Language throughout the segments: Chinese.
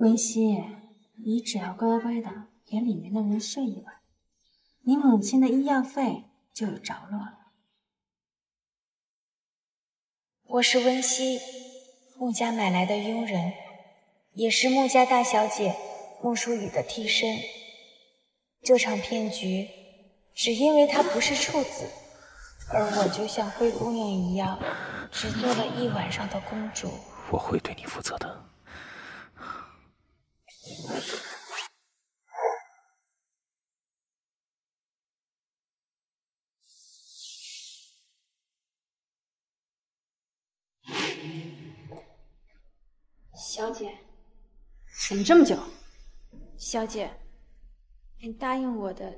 温希，你只要乖乖的给里面的人睡一晚，你母亲的医药费就有着落了。我是温希，穆家买来的佣人，也是穆家大小姐穆淑雨的替身。这场骗局，只因为她不是处子，而我就像灰姑娘一样，只做了一晚上的公主。我会对你负责的。 小姐，怎么这么久？小姐，你答应我的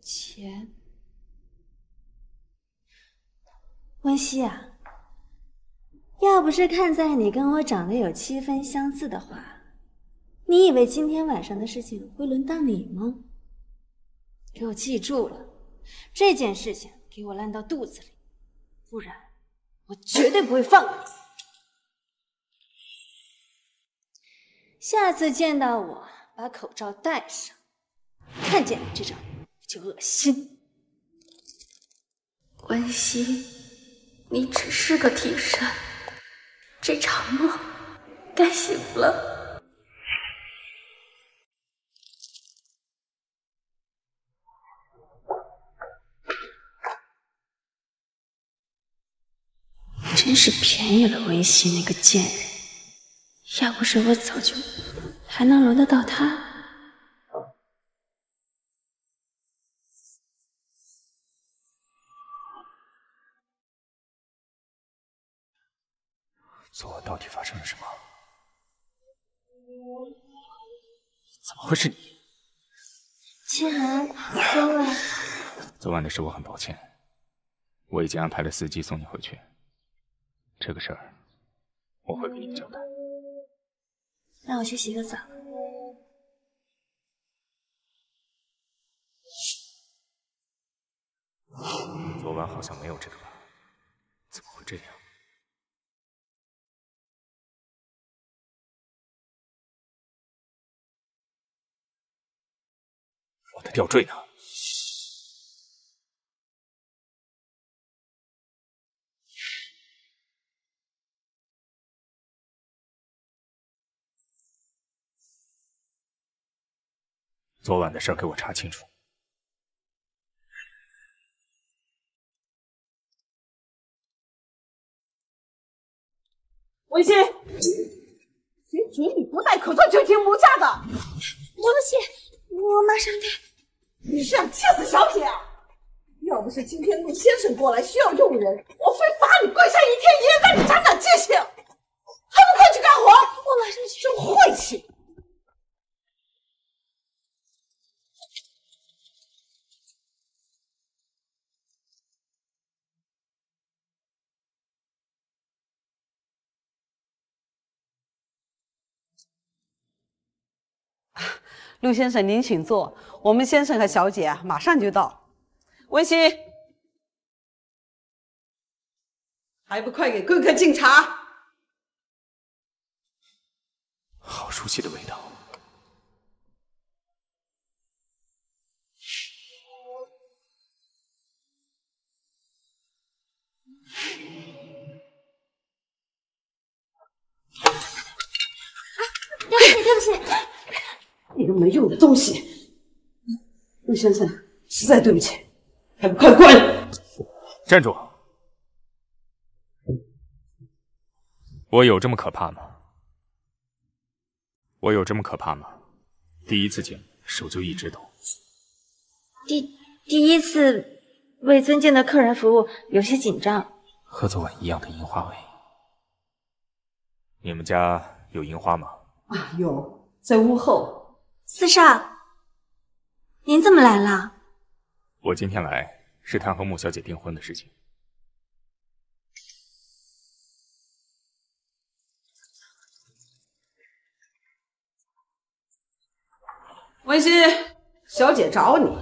钱，温希啊，要不是看在你跟我长得有7分相似的话。 你以为今天晚上的事情会轮到你吗？给我记住了，这件事情给我烂到肚子里，不然我绝对不会放过你。下次见到我，把口罩戴上，看见你这张就恶心。温希，你只是个替身，这场梦该醒了。 真是便宜了温希那个贱人，要不是我早就，还能轮得到他？昨晚到底发生了什么？怎么会是你？清寒，昨晚……昨晚的事我很抱歉，我已经安排了司机送你回去。 这个事儿，我会给你交代。让我去洗个澡。昨晚好像没有这个吧？怎么会这样？我的吊坠呢？ 昨晚的事给我查清楚。温希，谁嘴里不戴口罩就听不下的？对不起，我马上戴。你是想气死小铁啊？要不是今天陆先生过来需要用人，我非罚你跪下一天，一夜让你长长记性。还不快去干活！我马上去。真晦气！ 陆先生，您请坐。我们先生和小姐啊，马上就到。温希，还不快给贵客敬茶！好熟悉的味道。对不起。 一个没用的东西，陆先生，实在对不起，还不快滚！站住！我有这么可怕吗？我有这么可怕吗？第一次见，手就一直抖。第一次为尊敬的客人服务，有些紧张。和昨晚一样的樱花味。你们家有樱花吗？啊，有，在屋后。 四少，您怎么来了？我今天来是谈和穆小姐订婚的事情。温希，小姐找你。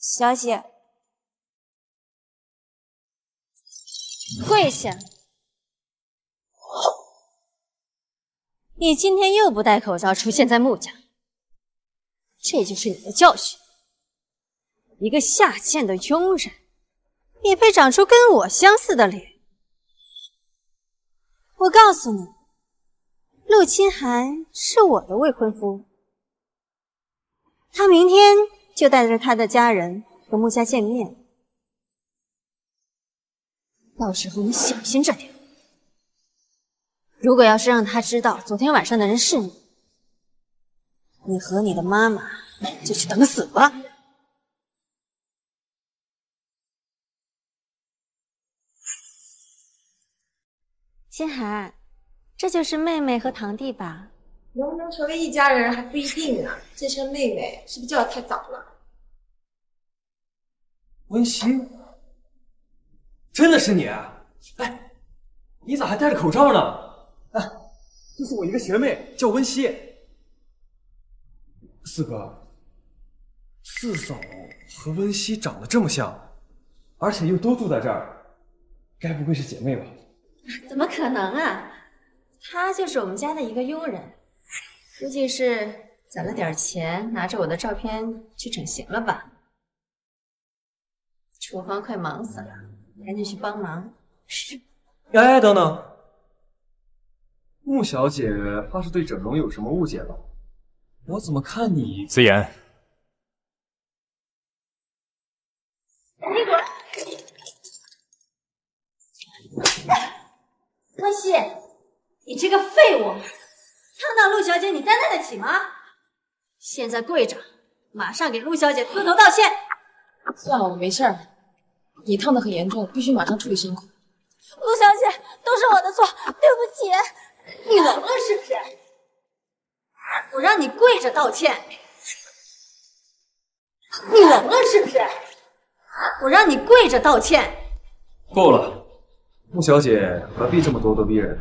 小姐。跪下！你今天又不戴口罩出现在穆家，这就是你的教训。一个下贱的庸人，也配长出跟我相似的脸？我告诉你，陆清寒是我的未婚夫，他明天就带着他的家人和穆家见面。 到时候你小心着点。如果要是让他知道昨天晚上的人是你，你和你的妈妈就去等死吧。心寒，这就是妹妹和堂弟吧？能不能成为一家人还不一定呢。这声妹妹是不是叫得太早了？文熙。 真的是你啊！哎，你咋还戴着口罩呢？哎，这是我一个学妹，叫温熙。四哥，四嫂和温熙长得这么像，而且又都住在这儿，该不会是姐妹吧？怎么可能啊！她就是我们家的一个佣人，估计是攒了点钱，拿着我的照片去整形了吧？厨房快忙死了。 赶紧去帮忙！是。哎，等等，穆小姐怕是对整容有什么误解吧？我怎么看你……子言，你滚！温熙，你这个废物，烫到陆小姐，你担待得起吗？现在跪着，马上给陆小姐磕头道歉。算了，我没事了。 你烫的很严重，必须马上处理伤口。陆小姐，都是我的错，对不起。你聋了是不是？我让你跪着道歉。你聋了是不是？我让你跪着道歉。够了，陆小姐何必这么咄咄逼人？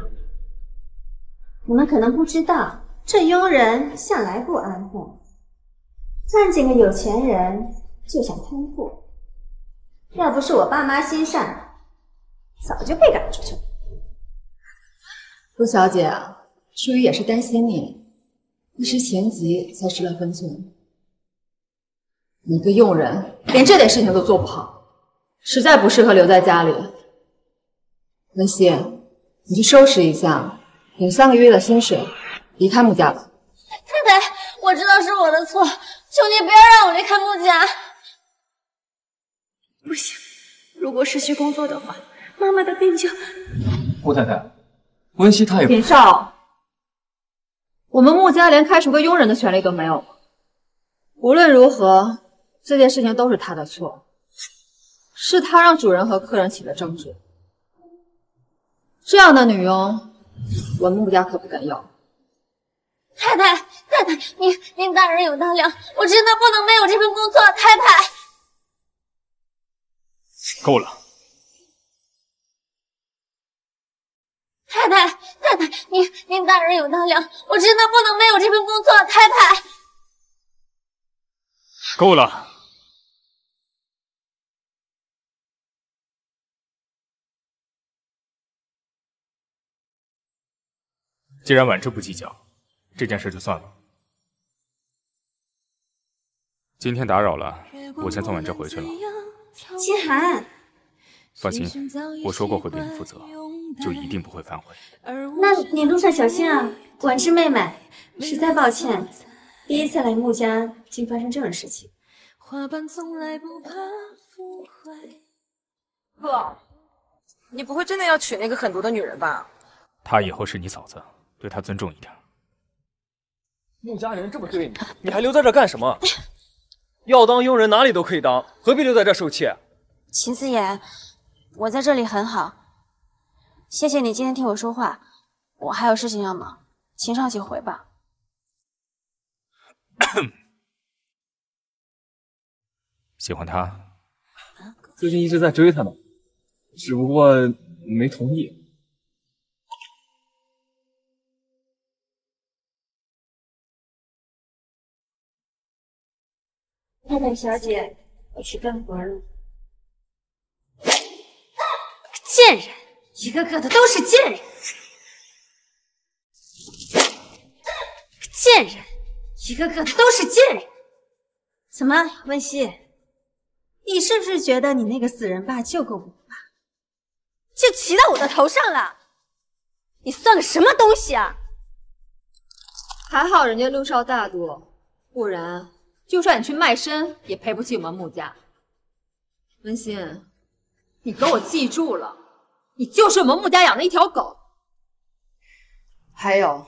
你们可能不知道，这佣人向来不安分，看见个有钱人就想贪腐。 要不是我爸妈心善，早就被赶出去了。陆小姐啊，淑瑜也是担心你，一时情急才失了分寸。你个佣人，连这点事情都做不好，实在不适合留在家里。文熙，你去收拾一下，领3个月的薪水，离开穆家吧。太太，我知道是我的错，求你不要让我离开穆家。 不行，如果失去工作的话，妈妈的病就……穆太太，温熙她也……田少，我们穆家连开除个佣人的权利都没有。无论如何，这件事情都是他的错，是他让主人和客人起了争执。这样的女佣，我穆家可不敢要。太太，太太，您大人有大量，我真的不能没有这份工作，太太。 够了，太太，太太，您大人有大量，我真的不能没有这份工作，太太。够了，既然婉之不计较，这件事就算了。今天打扰了，我先送婉之回去了。 心寒，放心，我说过会对你负责，就一定不会反悔。那你路上小心啊，婉之妹妹，实在抱歉，第一次来穆家竟发生这种事情。哥，你不会真的要娶那个狠毒的女人吧？她以后是你嫂子，对她尊重一点。穆家人这么对你，你还留在这干什么？要当佣人哪里都可以当，何必留在这受气？秦思妍，我在这里很好，谢谢你今天听我说话。我还有事情要忙，请少请回吧。喜欢他？最近一直在追他呢，只不过没同意。 太太小姐，我去干活了。贱人！一个个的都是贱人，贱人，一个个的都是贱人。怎么，温熙，你是不是觉得你那个死人爸救过我爸，就骑到我的头上了？你算个什么东西啊！还好人家陆少大度，不然就算你去卖身，也赔不起我们穆家。温馨，你给我记住了，你就是我们穆家养的一条狗。还有，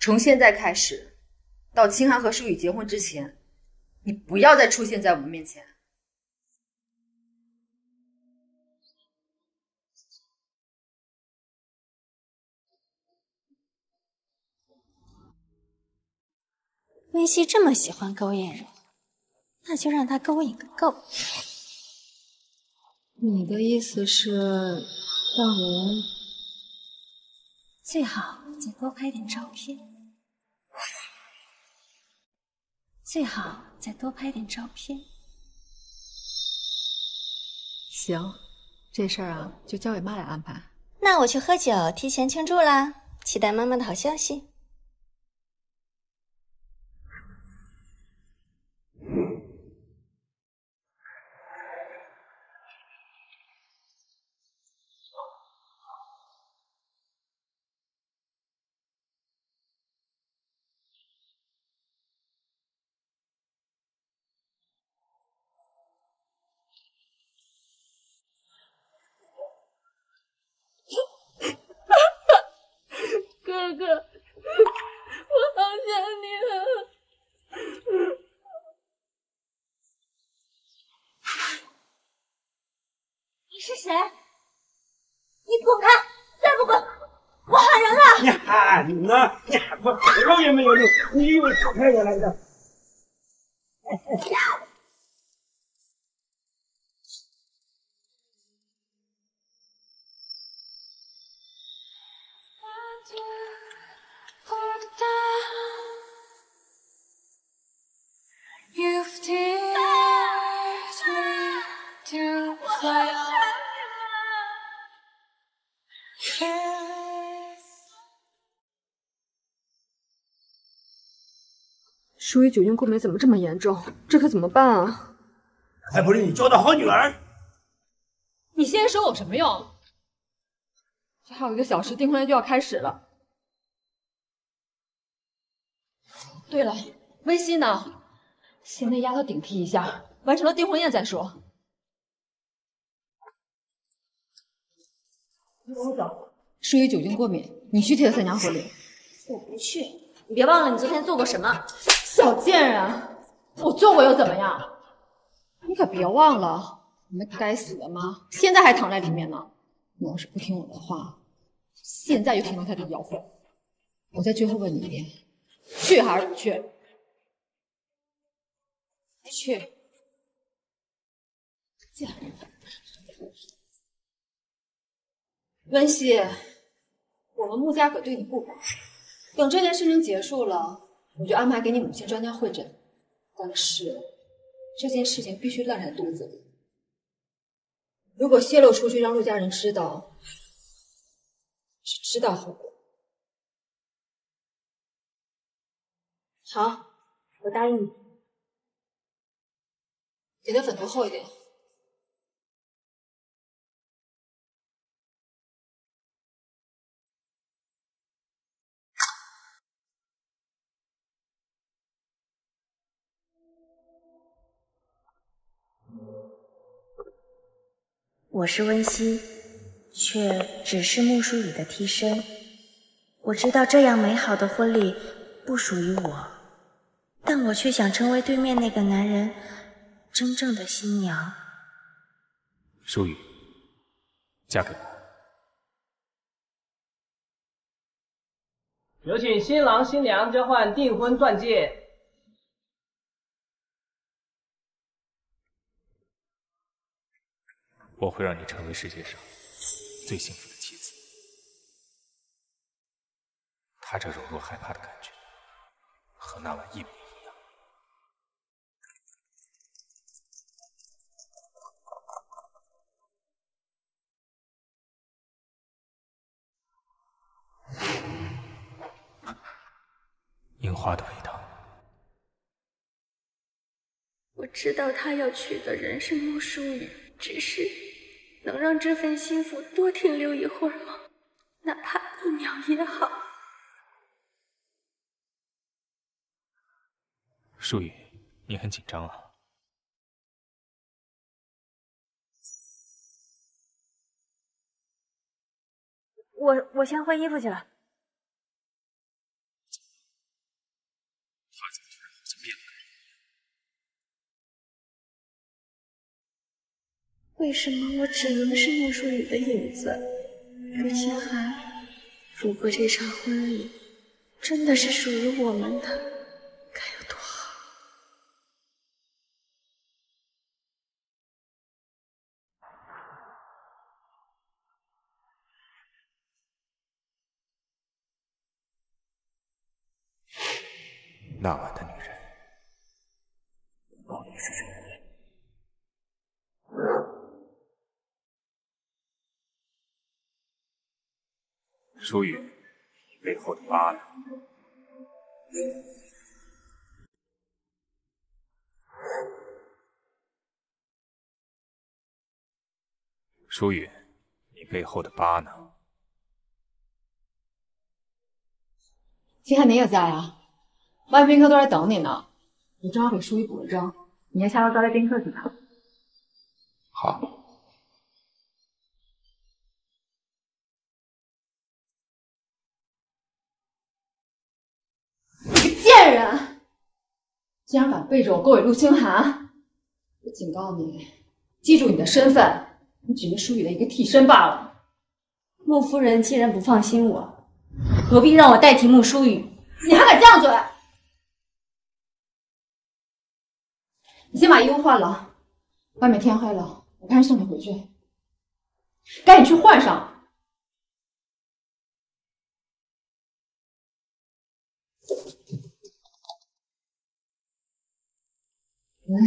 从现在开始，到清寒和舒雨结婚之前，你不要再出现在我们面前。温熙这么喜欢勾引人，那就让他勾引个够。你的意思是让我最好再多拍点照片，最好再多拍点照片。行，这事儿啊就交给妈来安排。那我去喝酒，提前庆祝啦！期待妈妈的好消息。 你给我滚开！我来着。淑雨酒精过敏怎么这么严重？这可怎么办啊？还不是你教的好女儿！你现在说我有什么用？这还有1个小时，订婚宴就要开始了。对了，温熙呢？先那丫头顶替一下，完成了订婚宴再说。你跟我走。淑雨酒精过敏，你去替她参加婚礼。我不去，你别忘了你昨天做过什么。 小贱人，我做过又怎么样？你可别忘了，你那该死的妈现在还躺在里面呢。你要是不听我的话，现在就听到她的摇晃。我再最后问你一遍，去还是不去？不去。贱人，温熙，我们穆家可对你不薄。等这件事情结束了。 我就安排给你母亲专家会诊，但是这件事情必须烂在肚子里。如果泄露出去，让陆家人知道，只知道后果。好，我答应你。给的粉涂厚一点。我是温熙，却只是穆淑雨的替身。我知道这样美好的婚礼不属于我，但我却想成为对面那个男人真正的新娘。淑雨，嫁给我。有请新郎新娘交换订婚钻戒。 我会让你成为世界上最幸福的妻子。她这柔弱害怕的感觉，和那晚一模一样。樱花的味道。我知道他要娶的人是莫淑雨，只是能让这份心腹多停留一会儿吗？哪怕一秒也好。淑雨，你很紧张啊。 我先换衣服去了。他怎么突然好像变了？为什么我只能是莫淑雨的影子？如今还……如果这场婚礼真的是属于我们的，该有多好！那晚的女人到底是谁？淑雨，你背后的疤呢？淑雨，你背后的疤呢？季汉宁也在啊。 外宾客都在等你呢，我正好给淑雨补了妆，你先下楼招待宾客去吧。好。你个贱人，竟然敢背着我勾引陆星寒！我警告你，记住你的身份，你只是淑雨的一个替身罢了。穆夫人既然不放心我，何必让我代替穆淑雨？你还敢犟嘴！ 你先把衣服换了，外面天黑了，我看人送你回去。赶紧去换上。来，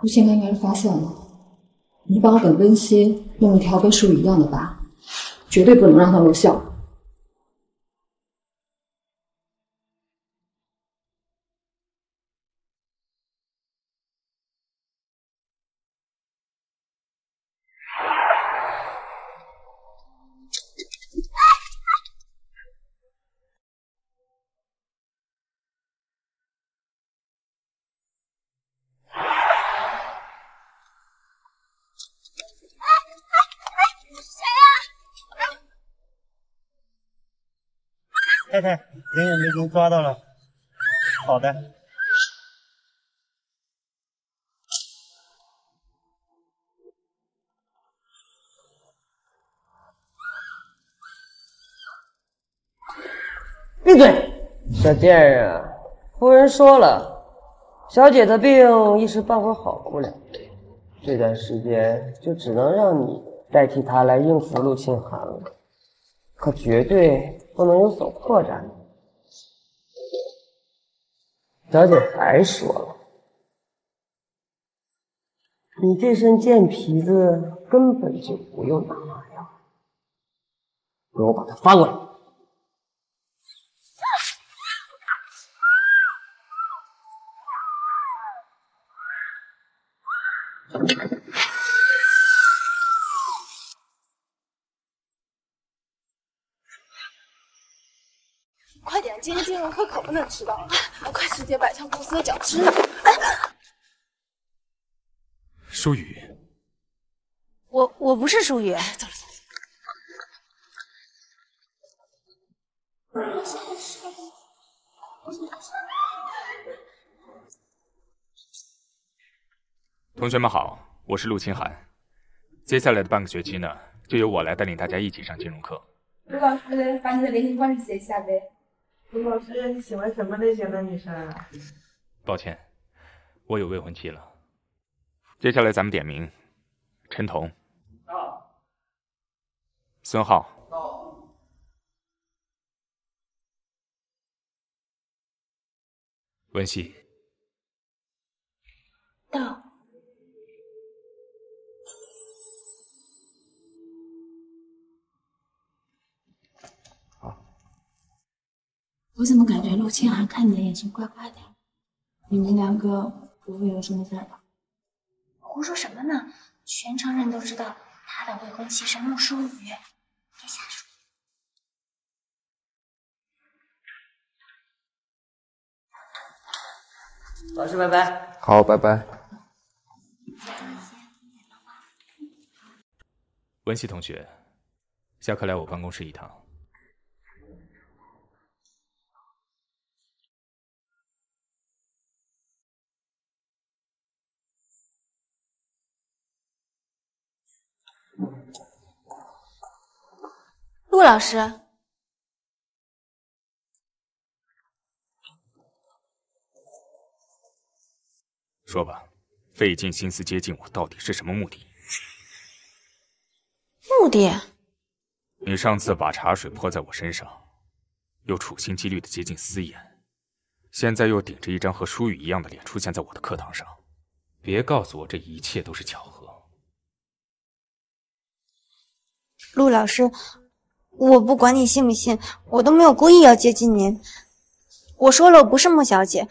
陆星寒应该是发现了，你把我本温熙弄一条跟树一样的疤，绝对不能让他露馅。 太太，人我们已经抓到了。好的。闭嘴！小贱人啊，夫人说了，小姐的病一时半会儿好不了，这段时间就只能让你代替她来应付陆沁寒了，可绝对。 不能有所扩展。小姐还说了，你这身贱皮子根本就不用打麻药，给我把它翻过来。今天进入可可不能迟到了，我快去接百强公司的饺子。舒雨，我不是舒雨。走了走了。同学们好，我是陆沁寒。接下来的半个学期呢，就由我来带领大家一起上金融课。陆老师，把你的联系方式写一下呗。 吴老师，你喜欢什么类型的女生啊？抱歉，我有未婚妻了。接下来咱们点名：陈彤、到孙浩、到文熙、到我怎么感觉陆清寒看你的眼神怪怪的？你们两个不会有什么事儿吧？胡说什么呢？全城人都知道他的未婚妻是穆淑雨，别瞎说。老师，拜拜。好，拜拜。文熙同学，下课来我办公室一趟。 陆老师，说吧，费尽心思接近我，到底是什么目的？目的？你上次把茶水泼在我身上，又处心积虑的接近思妍，现在又顶着一张和舒雨一样的脸出现在我的课堂上，别告诉我这一切都是巧合。陆老师。 我不管你信不信，我都没有故意要接近您。我说了，我不是穆小姐，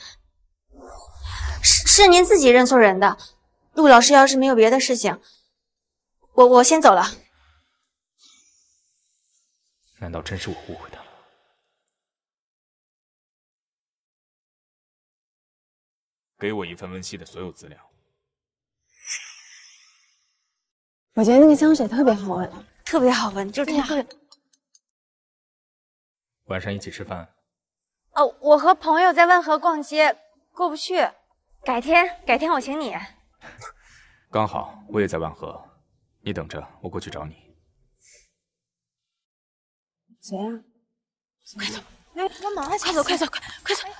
是您自己认错人的。陆老师，要是没有别的事情，我先走了。难道真是我误会他了？给我一份温熙的所有资料。我觉得那个香水特别好闻，特别好闻，就是这个。 晚上一起吃饭啊。哦，我和朋友在万和逛街，过不去，改天我请你。刚好我也在万和，你等着，我过去找你。谁呀？快走！哎，干嘛呀？快走！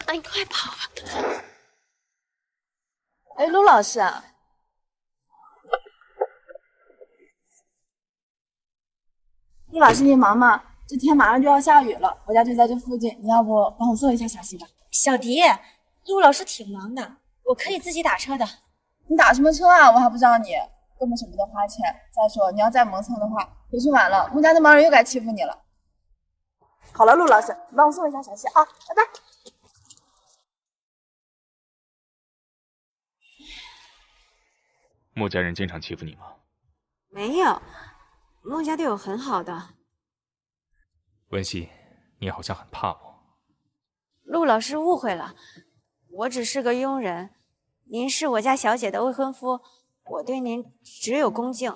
哎，你快跑吧！哎，陆老师啊。 陆老师，你忙吗？这天马上就要下雨了，我家就在这附近，你要不帮我做一下小溪吧？小迪，陆老师挺忙的，我可以自己打车的。你打什么车啊？我还不找你，根本舍不得花钱。再说你要再磨蹭的话，回去晚了，穆家那帮人又该欺负你了。好了，陆老师，你帮我送一下小溪啊，拜拜。穆家人经常欺负你吗？没有。 孟家对我很好的，文熙，你好像很怕我。陆老师误会了，我只是个佣人，您是我家小姐的未婚夫，我对您只有恭敬。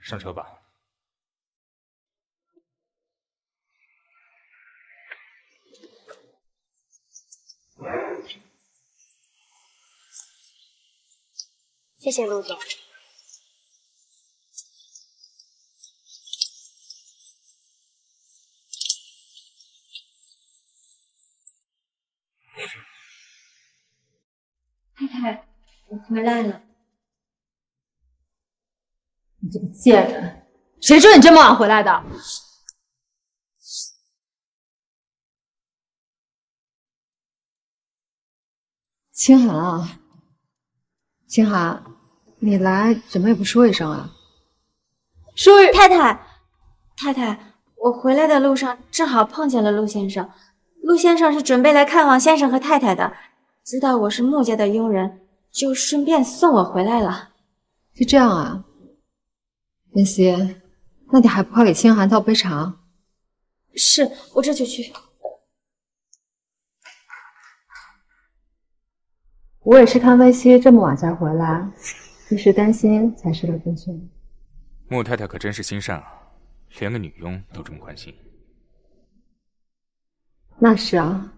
上车吧。谢谢陆总。 太太，我回来了。你这个贱人，谁说你这么晚回来的？清寒啊，清寒，你来怎么也不说一声啊？说太太，太太，我回来的路上正好碰见了陆先生。 陆先生是准备来看望先生和太太的，知道我是穆家的佣人，就顺便送我回来了。就这样啊，文熙，那你还不快给清寒倒杯茶？是，我这就去。我也是看文熙这么晚才回来，一时担心才失了分寸。穆太太可真是心善啊，连个女佣都这么关心。 那是啊，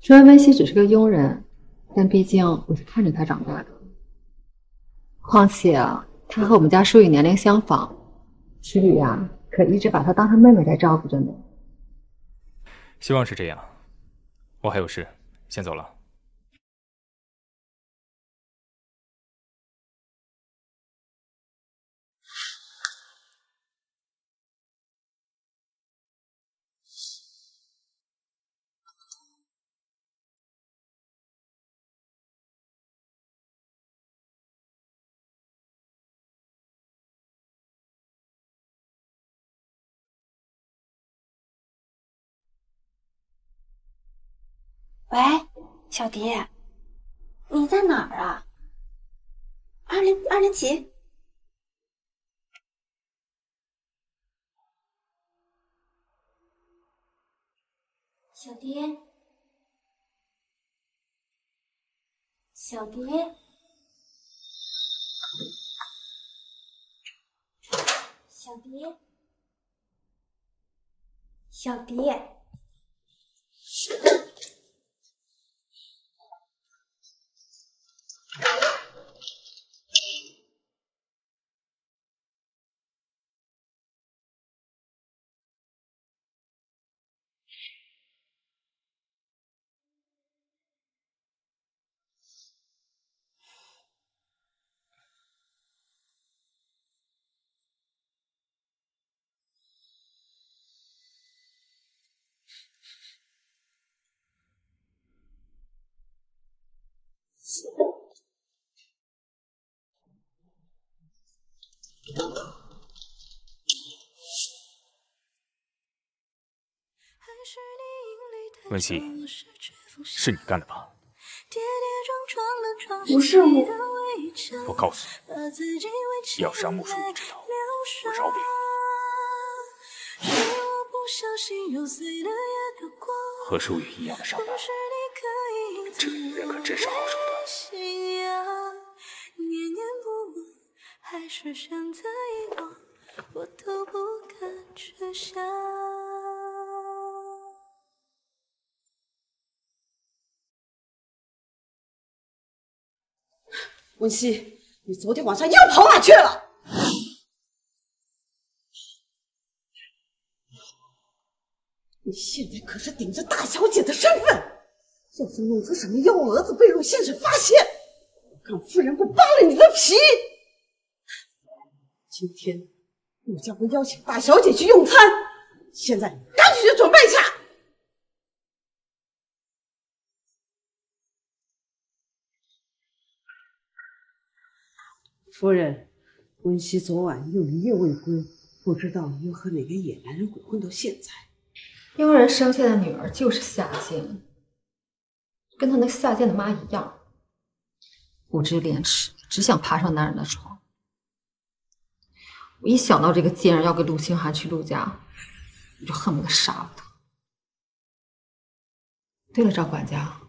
虽然温熙只是个佣人，但毕竟我是看着她长大的。况且她和我们家淑雨年龄相仿，淑雨啊，可一直把她当成妹妹在照顾着呢。希望是这样，我还有事，先走了。喂，小迪，你在哪儿啊？二连奇。 小蝶，小蝶，小蝶，小蝶，文熙，是你干的吧？不是我。我告诉你，要是让穆叔知道，我饶不了。和舒雨一样的伤疤，这人可真是好手段。 文熙，你昨天晚上又跑哪去了？你现在可是顶着大小姐的身份，要是弄出什么幺蛾子被陆先生发现，我看夫人会扒了你的皮！今天陆家会邀请大小姐去用餐，现在赶紧去准备一下。 夫人，温熙昨晚又一夜未归，不知道又和哪个野男人鬼混到现在。佣人生下的女儿就是下贱，跟她那下贱的妈一样，无知廉耻，只想爬上男人的床。我一想到这个贱人要跟陆清寒去陆家，我就恨不得杀了他。对了，赵管家，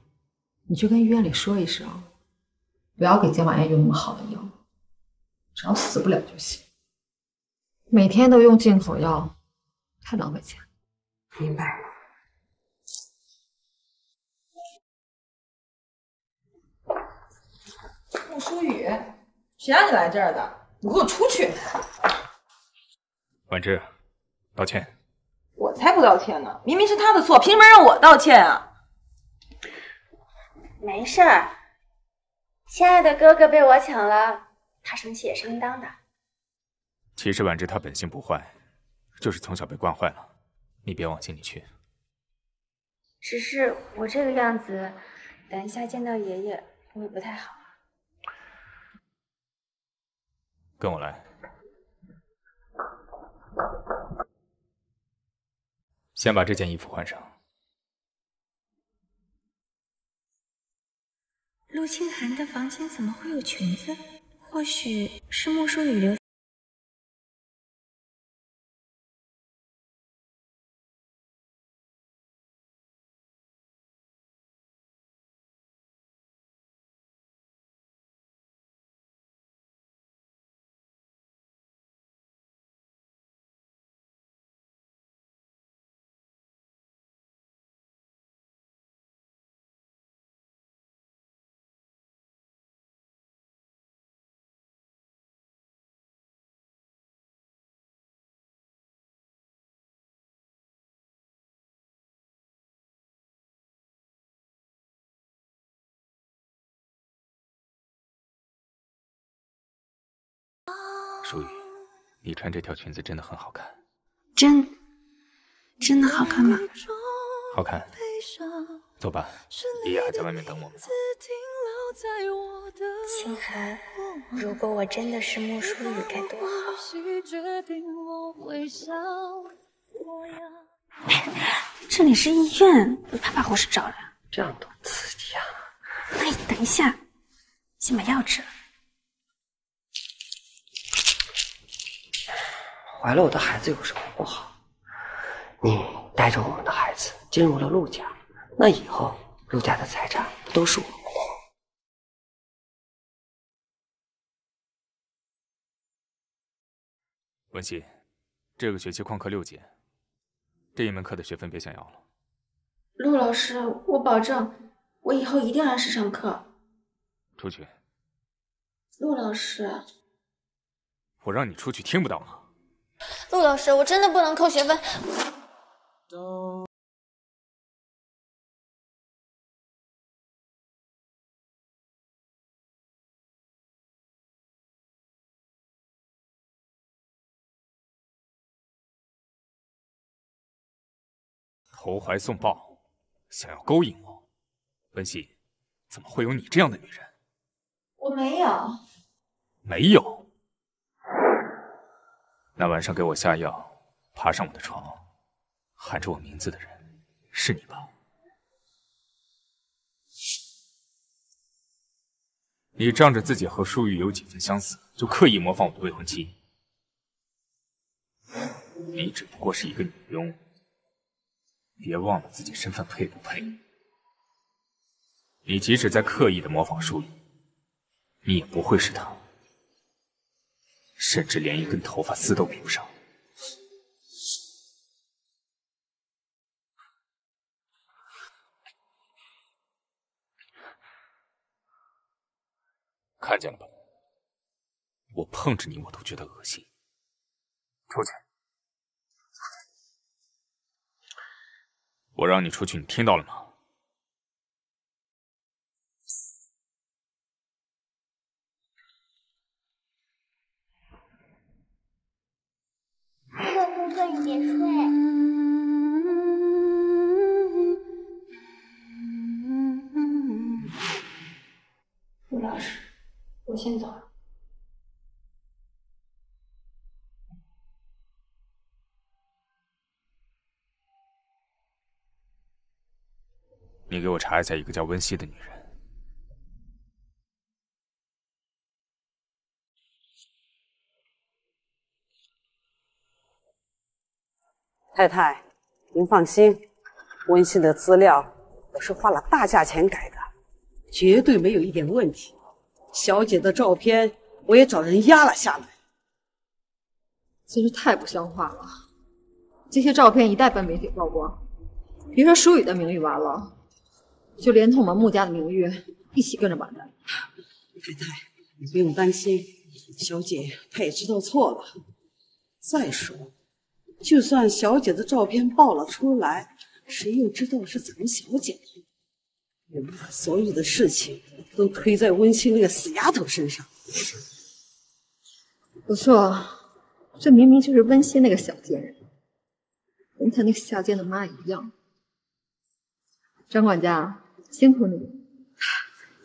你去跟医院里说一声，不要给江婉燕用那么好的药。 只要死不了就行，每天都用进口药，太浪费钱了。明白。穆舒雨，谁让你来这儿的？你给我出去！婉芝，道歉。我才不道歉呢！明明是他的错，凭什么让我道歉啊？没事儿，亲爱的哥哥被我抢了。 他生气也是应当的。其实婉芝她本性不坏，就是从小被惯坏了，你别往心里去。只是我这个样子，等一下见到爷爷会不会不太好啊？跟我来，先把这件衣服换上。陆清寒的房间怎么会有裙子？ 或许是莫舒雨留。舒雨，你穿这条裙子真的很好看。真的好看吗？好看。走吧，爷爷还在外面等我们呢。清寒，如果我真的是穆舒雨，该多好。这里是医院，你怕不怕护士找人？这样多。等一下，先把药吃了。怀了我的孩子有什么不好？你带着我们的孩子进入了陆家，那以后陆家的财产都是我们的。 文熙，这个学期旷课6节，这一门课的学分别想要了。陆老师，我保证，我以后一定按时上课。出去。陆老师，我让你出去，听不到吗？陆老师，我真的不能扣学分。投怀送抱，想要勾引我，文熙，怎么会有你这样的女人？我没有，没有。那晚上给我下药，爬上我的床，喊着我名字的人，是你吧？你仗着自己和舒玉有几分相似，就刻意模仿我的未婚妻。你只不过是一个女佣。 别忘了自己身份配不配。你即使在刻意的模仿舒玉，你也不会是她，甚至连一根头发丝都比不上。看见了吧？我碰着你我都觉得恶心。出去。 我让你出去，你听到了吗？这个功课你别睡。 陆老师，我先走了。 你给我查一下一个叫温熙的女人。太太，您放心，温熙的资料我是花了大价钱改的，绝对没有一点问题。小姐的照片我也找人压了下来，真是太不像话了。这些照片一旦被媒体曝光，别说舒雨的名誉完了。 就连同我们穆家的名誉一起跟着完蛋。太太，你不用担心，小姐她也知道错了。再说，就算小姐的照片爆了出来，谁又知道是咱们小姐呢？我们把所有的事情都推在温馨那个死丫头身上。不错，这明明就是温馨那个小贱人，跟她那个下贱的妈一样。张管家。 辛苦你，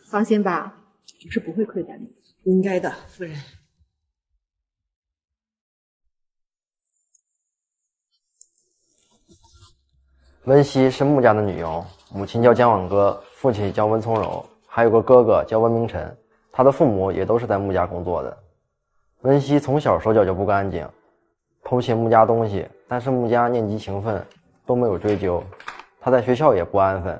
放心吧，我是不会亏待你。应该的，夫人。温熙是穆家的女佣，母亲叫姜婉歌，父亲叫温从柔，还有个哥哥叫温明晨。他的父母也都是在穆家工作的。温熙从小手脚就不干净，偷窃穆家东西，但是穆家念及情分都没有追究。他在学校也不安分。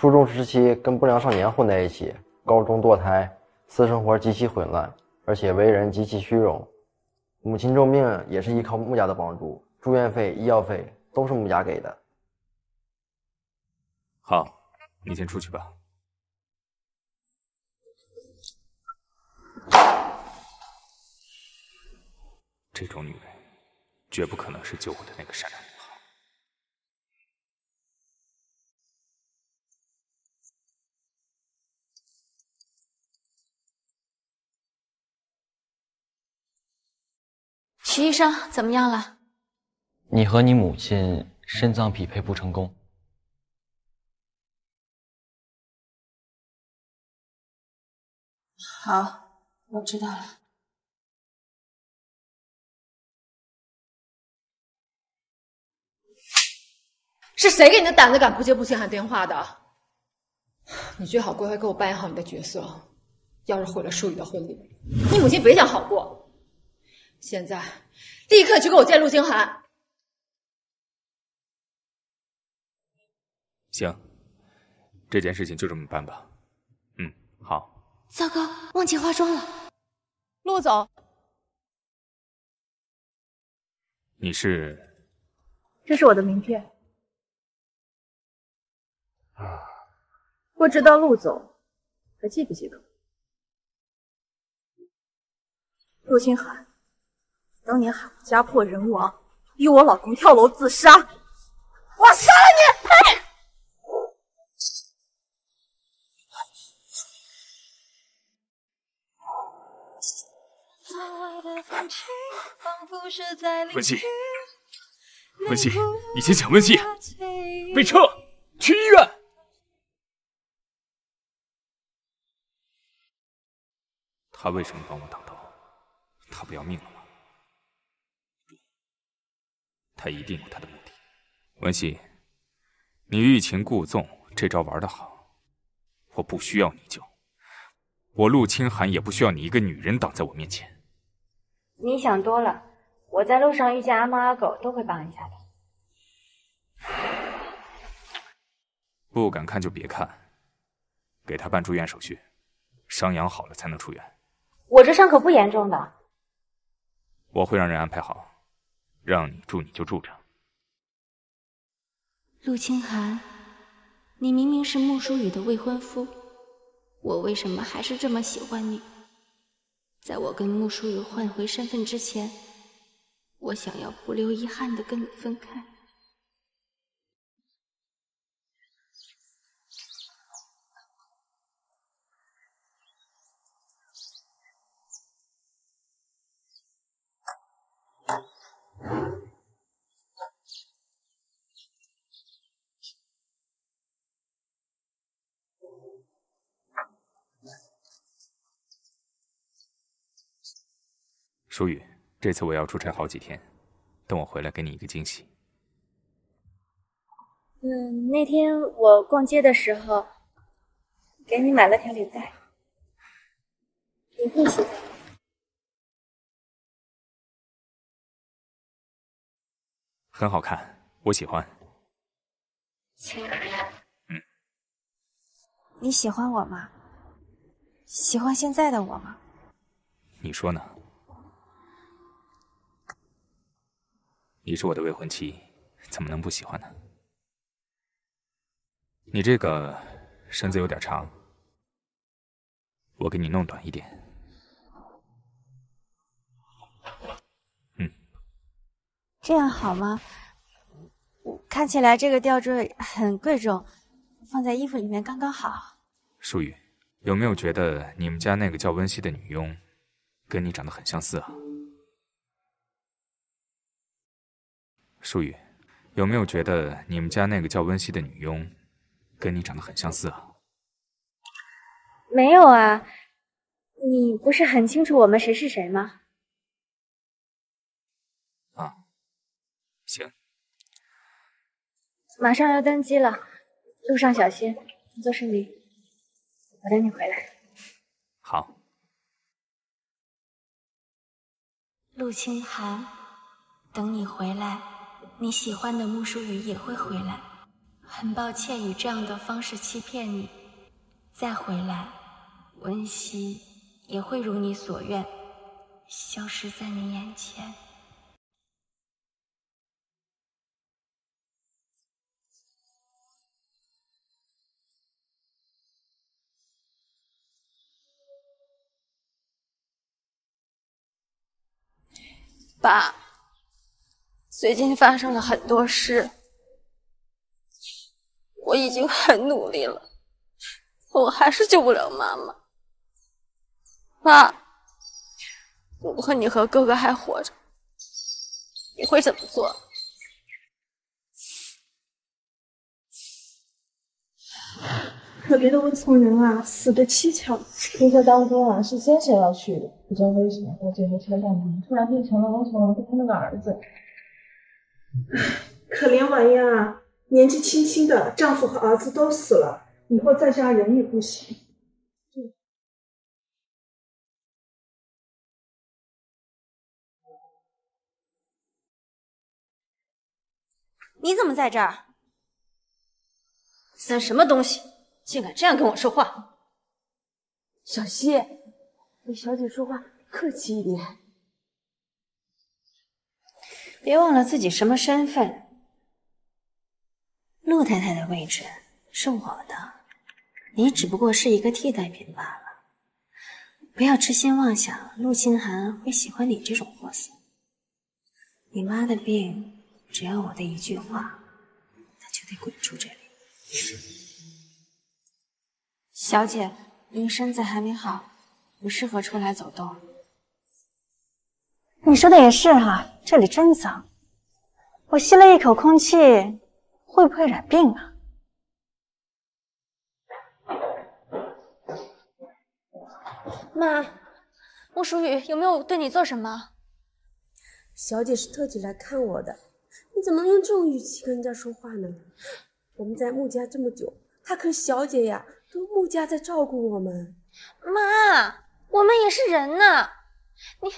初中时期跟不良少年混在一起，高中堕胎，私生活极其混乱，而且为人极其虚荣。母亲重病也是依靠穆家的帮助，住院费、医药费都是穆家给的。好，你先出去吧。这种女人，绝不可能是救我的那个善良女孩。 徐医生怎么样了？你和你母亲肾脏匹配不成功。好，我知道了。是谁给你的胆子敢不接不信喊电话的？你最好乖乖给我扮演好你的角色，要是毁了淑宇的婚礼，你母亲别想好过。现在，立刻去给我见陆星寒。行，这件事情就这么办吧。嗯，好。糟糕，忘记化妆了。陆总，你是？这是我的名片。 不知道陆总还记不记得陆星寒？当年喊我家破人亡，逼我老公跳楼自杀，我杀了你！文熙，文熙，你先请文熙，备车去医院。 他为什么帮我挡刀？他不要命了吗？他一定有他的目的。文熙，你欲擒故纵，这招玩得好。我不需要你救，我陆清寒也不需要你一个女人挡在我面前。你想多了，我在路上遇见阿猫阿狗都会帮一下的。不敢看就别看，给他办住院手续，伤养好了才能出院。 我这伤口不严重的，我会让人安排好，让你住你就住着。陆清寒，你明明是穆淑雨的未婚夫，我为什么还是这么喜欢你？在我跟穆淑雨换回身份之前，我想要不留遗憾的跟你分开。淑雨，这次我要出差好几天，等我回来给你一个惊喜。那天我逛街的时候，给你买了条领带，你会喜欢。很好看，我喜欢。谢谢。嗯。你喜欢我吗？喜欢现在的我吗？你说呢？ 你是我的未婚妻，怎么能不喜欢呢？你这个身子有点长，我给你弄短一点。嗯，这样好吗？看起来这个吊坠很贵重，放在衣服里面刚刚好。淑雨，有没有觉得你们家那个叫温熙的女佣，跟你长得很相似啊？ 淑雨，有没有觉得你们家那个叫温熙的女佣，跟你长得很相似啊？没有啊，你不是很清楚我们谁是谁吗？啊，行，马上要登机了，路上小心，工作顺利，我等你回来。好，陆清寒，等你回来。 你喜欢的穆淑雨也会回来，很抱歉以这样的方式欺骗你。再回来，温熙也会如你所愿，消失在你眼前。爸。 最近发生了很多事，我已经很努力了，可我还是救不了妈妈。妈，如果你和哥哥还活着，你会怎么做？特别的温从人啊，死的蹊跷。出差当中啊，是先生要去的，不知道为什么到最后车站上突然变成了温从人跟他那个儿子。 可怜玩意儿啊，年纪轻轻的，丈夫和儿子都死了，以后在家人也不行。对。你怎么在这儿？算什么东西，竟敢这样跟我说话！小溪，对小姐说话客气一点，别忘了自己什么身份。 陆太太的位置是我的，你只不过是一个替代品罢了。不要痴心妄想陆清寒会喜欢你这种货色。你妈的病，只要我的一句话，她就得滚出这里。小姐，您身子还没好，不适合出来走动。你说的也是哈，这里真脏。我吸了一口空气。 会不会染病啊？妈，莫淑雨有没有对你做什么？小姐是特地来看我的，你怎么能用这种语气跟人家说话呢？我们在穆家这么久，她可是小姐呀，都穆家在照顾我们。妈，我们也是人呐，你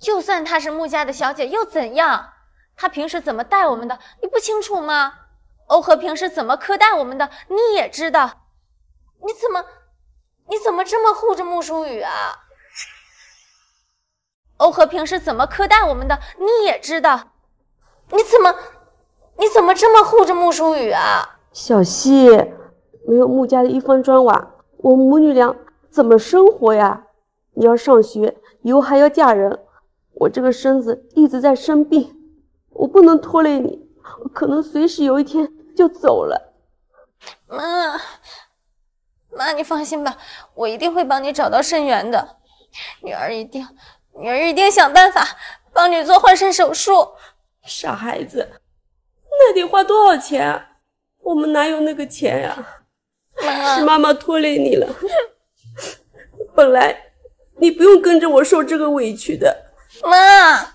就算她是穆家的小姐又怎样？ 他平时怎么带我们的，你不清楚吗？欧和平时怎么苛待我们的，你也知道。你怎么这么护着穆淑雨啊？欧和平时怎么苛待我们的，你也知道。你怎么这么护着穆淑雨啊？小溪，没有穆家的一方砖瓦，我母女俩怎么生活呀？你要上学，以后还要嫁人，我这个身子一直在生病。 我不能拖累你，我可能随时有一天就走了。妈，你放心吧，我一定会帮你找到肾源的。女儿一定想办法帮你做换肾手术。傻孩子，那得花多少钱啊？我们哪有那个钱呀？妈，是妈妈拖累你了。本来你不用跟着我受这个委屈的。妈。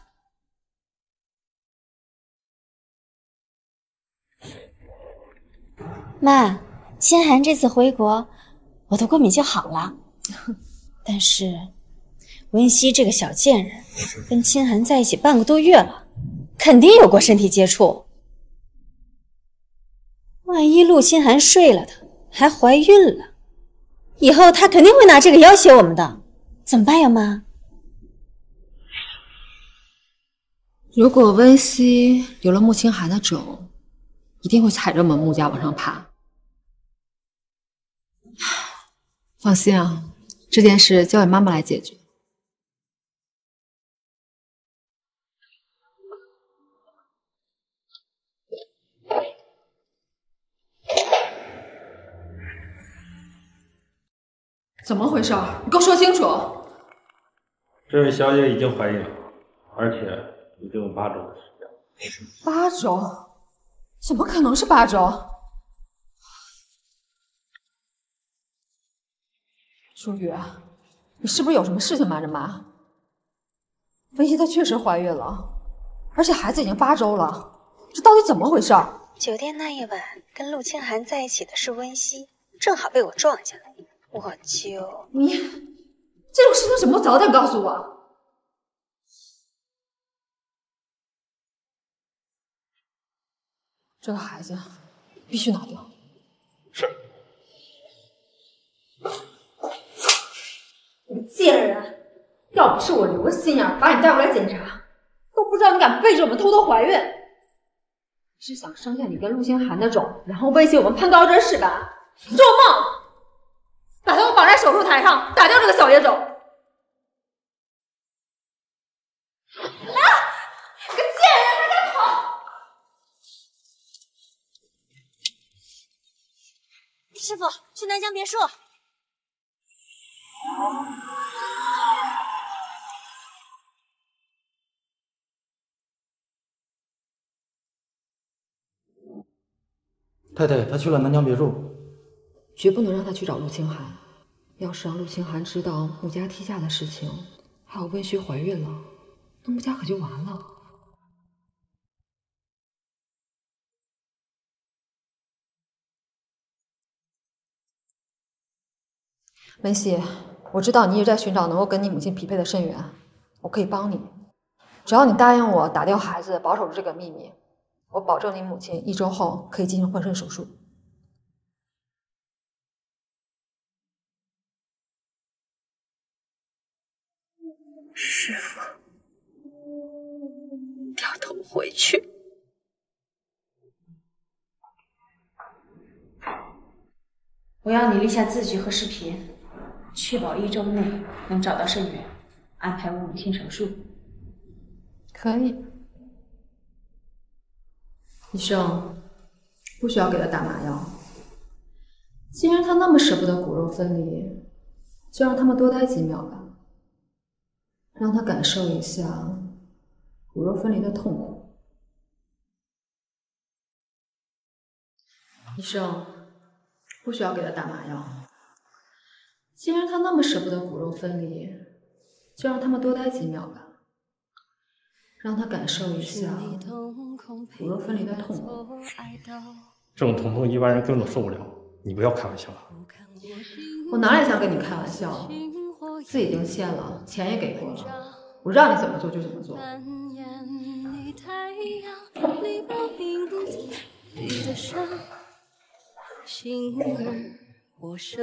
妈，清寒这次回国，我的过敏就好了。但是文熙这个小贱人，跟清寒在一起半个多月了，肯定有过身体接触。万一陆清寒睡了她，还怀孕了，以后她肯定会拿这个要挟我们的，怎么办呀，妈？如果温熙留了穆清寒的种，一定会踩着我们穆家往上爬。 放心啊，这件事交给妈妈来解决。怎么回事？你给我说清楚！这位小姐已经怀孕了，而且已经有8周的时间。8周？怎么可能是8周？ 淑雨，你是不是有什么事情瞒着妈？文熙她确实怀孕了，而且孩子已经8周了，这到底怎么回事？酒店那一晚跟陆清寒在一起的是温熙，正好被我撞见了，我就……你这种事情怎么不早点告诉我？这个孩子必须拿掉。是。 你贱人！要不是我留个心眼把你带过来检查，都不知道你敢背着我们偷偷怀孕。你是想生下你跟陆星寒那种，然后威胁我们攀高枝是吧？做梦！把他们绑在手术台上，打掉这个小野种！啊！个贱人，还敢跑！师傅，去南江别墅。 太太，她去了南江别墅，绝不能让她去找陆清寒。要是让陆清寒知道穆家踢下的事情，还有温旭怀孕了，那穆家可就完了。梅西，我知道你一直在寻找能够跟你母亲匹配的肾源，我可以帮你，只要你答应我打掉孩子，保守住这个秘密，我保证你母亲1周后可以进行换肾手术。 师傅，掉头回去。我要你立下字据和视频，确保1周内能找到肾源，安排我母亲手术。可以。医生，不需要给他打麻药。既然他那么舍不得骨肉分离，就让他们多待几秒吧。 让他感受一下骨肉分离的痛苦。医生，不需要给他打麻药。既然他那么舍不得骨肉分离，就让他们多待几秒吧。让他感受一下骨肉分离的痛苦。这种疼痛一般人根本受不了，你不要开玩笑了。我哪里想跟你开玩笑？ 字已经签了，钱也给过了，我让你怎么做就怎么做。什么？ 你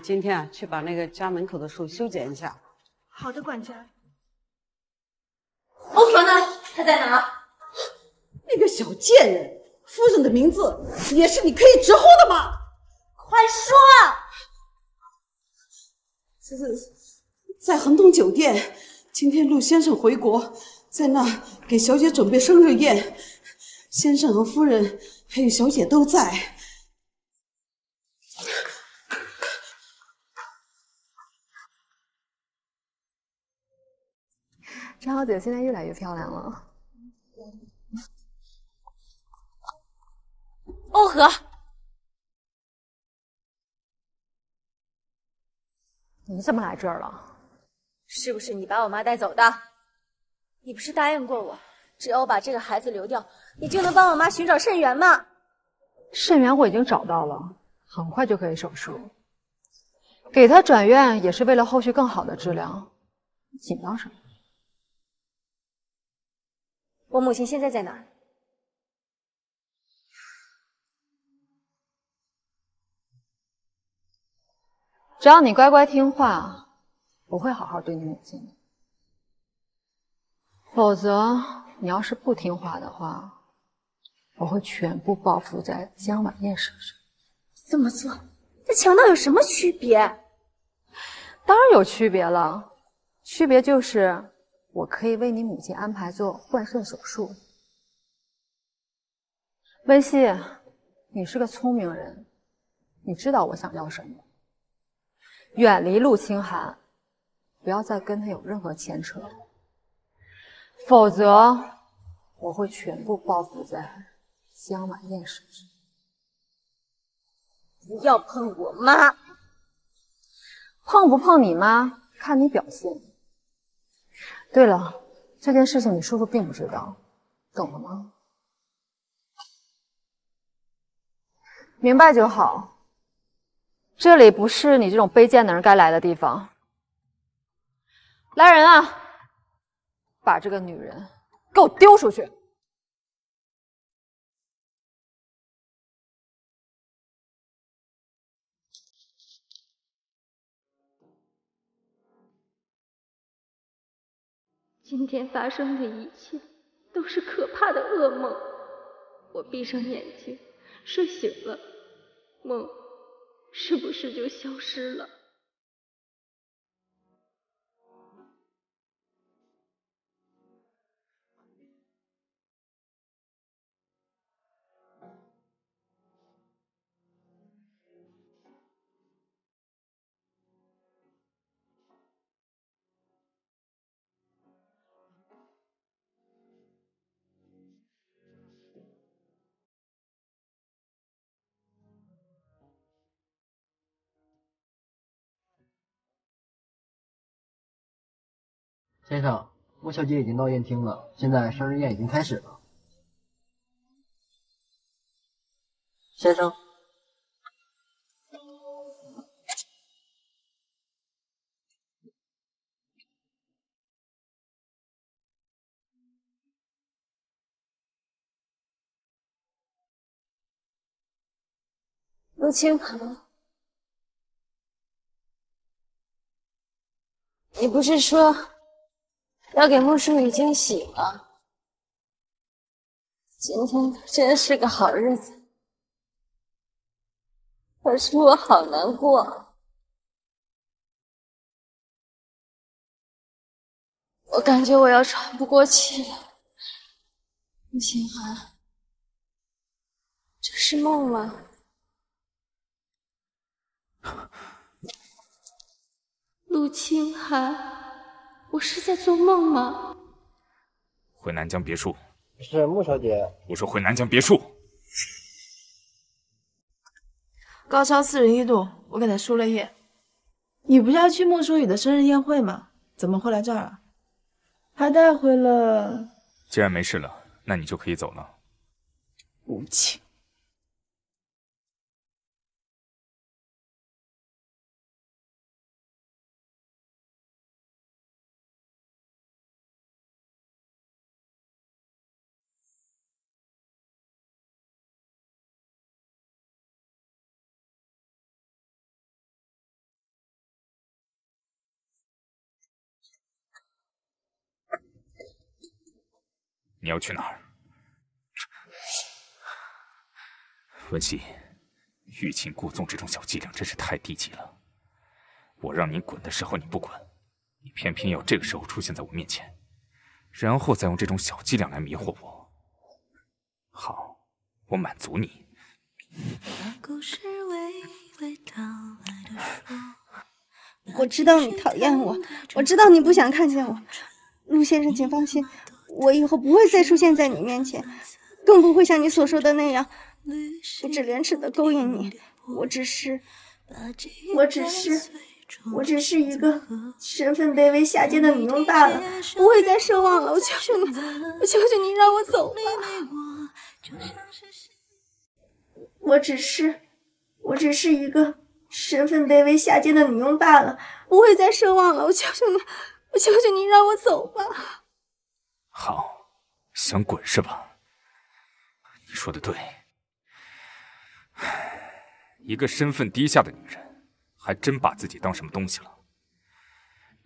今天啊，去把那个家门口的树修剪一下。好的，管家。欧婆呢？她在哪？那个小贱人，夫人的名字也是你可以直呼的吗？快说！这是在恒东酒店，今天陆先生回国，在那给小姐准备生日宴。 先生和夫人还有小姐都在。张小姐现在越来越漂亮了。欧和，你怎么来这儿了？是不是你把我妈带走的？你不是答应过我？ 只要我把这个孩子留掉，你就能帮我妈寻找肾源吗？肾源我已经找到了，很快就可以手术。给他转院也是为了后续更好的治疗，你紧张什么？我母亲现在在哪儿？只要你乖乖听话，我会好好对你母亲的。否则。 你要是不听话的话，我会全部报复在江晚宴身上。这么做，这强盗有什么区别？当然有区别了，区别就是我可以为你母亲安排做换肾手术。微细，你是个聪明人，你知道我想要什么。远离陆清寒，不要再跟他有任何牵扯。 否则，我会全部报复在江晚燕身上。不要碰我妈！碰不碰你妈，看你表现。对了，这件事情你叔叔并不知道，懂了吗？明白就好。这里不是你这种卑贱的人该来的地方。来人啊！ 把这个女人给我丢出去！今天发生的一切都是可怕的噩梦。我闭上眼睛，睡醒了，梦是不是就消失了？先生，穆小姐已经到宴厅了，现在生日宴已经开始了。先生，陆清寒。 你不是说要给穆淑雨惊喜吗？今天真是个好日子，可是我好难过。我感觉我要喘不过气了。穆清寒，这是梦吗？ 陆清寒，我是在做梦吗？回南江别墅是穆小姐。我说回南江别墅。高超401度，我给他输了液。你不是要去穆淑雨的生日宴会吗？怎么会来这儿啊？还带回了。既然没事了，那你就可以走了。无情。 你要去哪儿？文熙，欲擒故纵这种小伎俩真是太低级了。我让你滚的时候你不滚，你偏偏要这个时候出现在我面前，然后再用这种小伎俩来迷惑我。好，我满足你。我知道你讨厌我，我知道你不想看见我，陆先生，请放心。 我以后不会再出现在你面前，更不会像你所说的那样不知廉耻的勾引你。我只是一个身份卑微下贱的女佣罢了，不会再奢望了。我求求你，我求求你让我走吧。我只是一个身份卑微下贱的女佣罢了，不会再奢望了。我求求你，我求求你让我走吧。 好，想滚是吧？你说的对，一个身份低下的女人，还真把自己当什么东西了，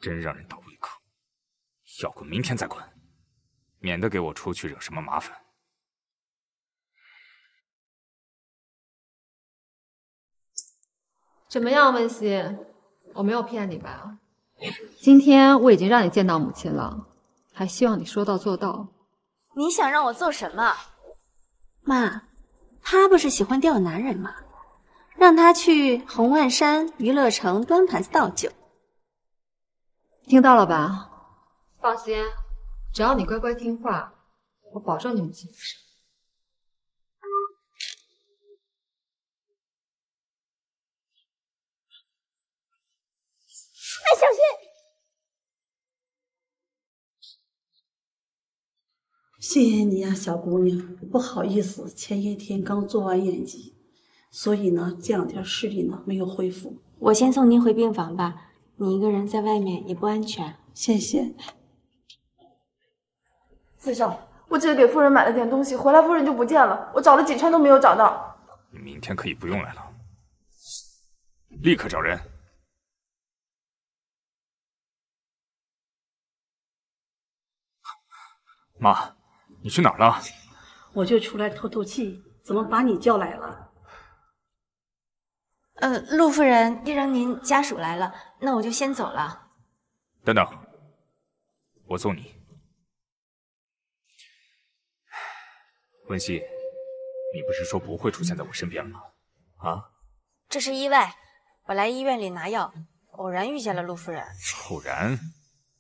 真让人倒胃口。要滚，明天再滚，免得给我出去惹什么麻烦。怎么样，文熙？我没有骗你吧？今天我已经让你见到母亲了。 还希望你说到做到。你想让我做什么？妈，他不是喜欢钓男人吗？让他去红万山娱乐城端盘子倒酒。听到了吧？放心，只要你乖乖听话，我保证你母亲不生。哎，小心！ 谢谢你呀、小姑娘。不好意思，前些天刚做完眼疾，所以呢，这两天视力呢没有恢复。我先送您回病房吧，你一个人在外面也不安全。谢谢。四少，我只是给夫人买了点东西，回来夫人就不见了，我找了几圈都没有找到。你明天可以不用来了，立刻找人。 妈，你去哪儿了？我就出来透透气，怎么把你叫来了？陆夫人，地让您家属来了，那我就先走了。等等，我送你。文熙，你不是说不会出现在我身边吗？啊？这是意外，我来医院里拿药，偶然遇见了陆夫人。偶然？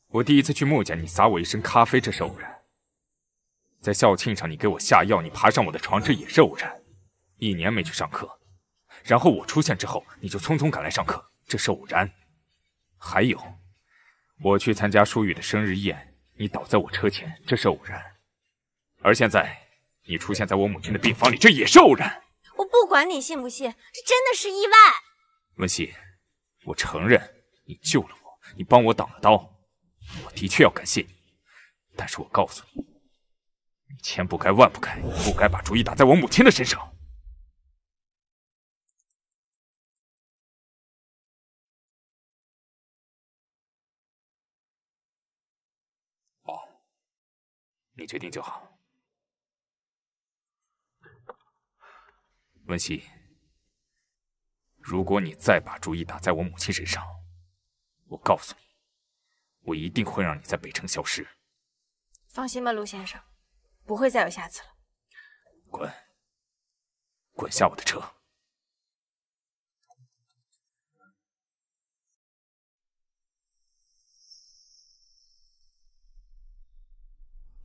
我第一次去穆家，你撒我一身咖啡，这是偶然。 在校庆上，你给我下药，你爬上我的床，这也是偶然。一年没去上课，然后我出现之后，你就匆匆赶来上课，这是偶然。还有，我去参加舒雨的生日宴，你倒在我车前，这是偶然；而现在你出现在我母亲的病房里，这也是偶然。我不管你信不信，这真的是意外。文熙，我承认你救了我，你帮我挡了刀，我的确要感谢你。但是我告诉你，你千不该万不该，不该把主意打在我母亲的身上。 你决定就好，文熙。如果你再把主意打在我母亲身上，我告诉你，我一定会让你在北城消失。放心吧，陆先生，不会再有下次了。滚！滚下我的车！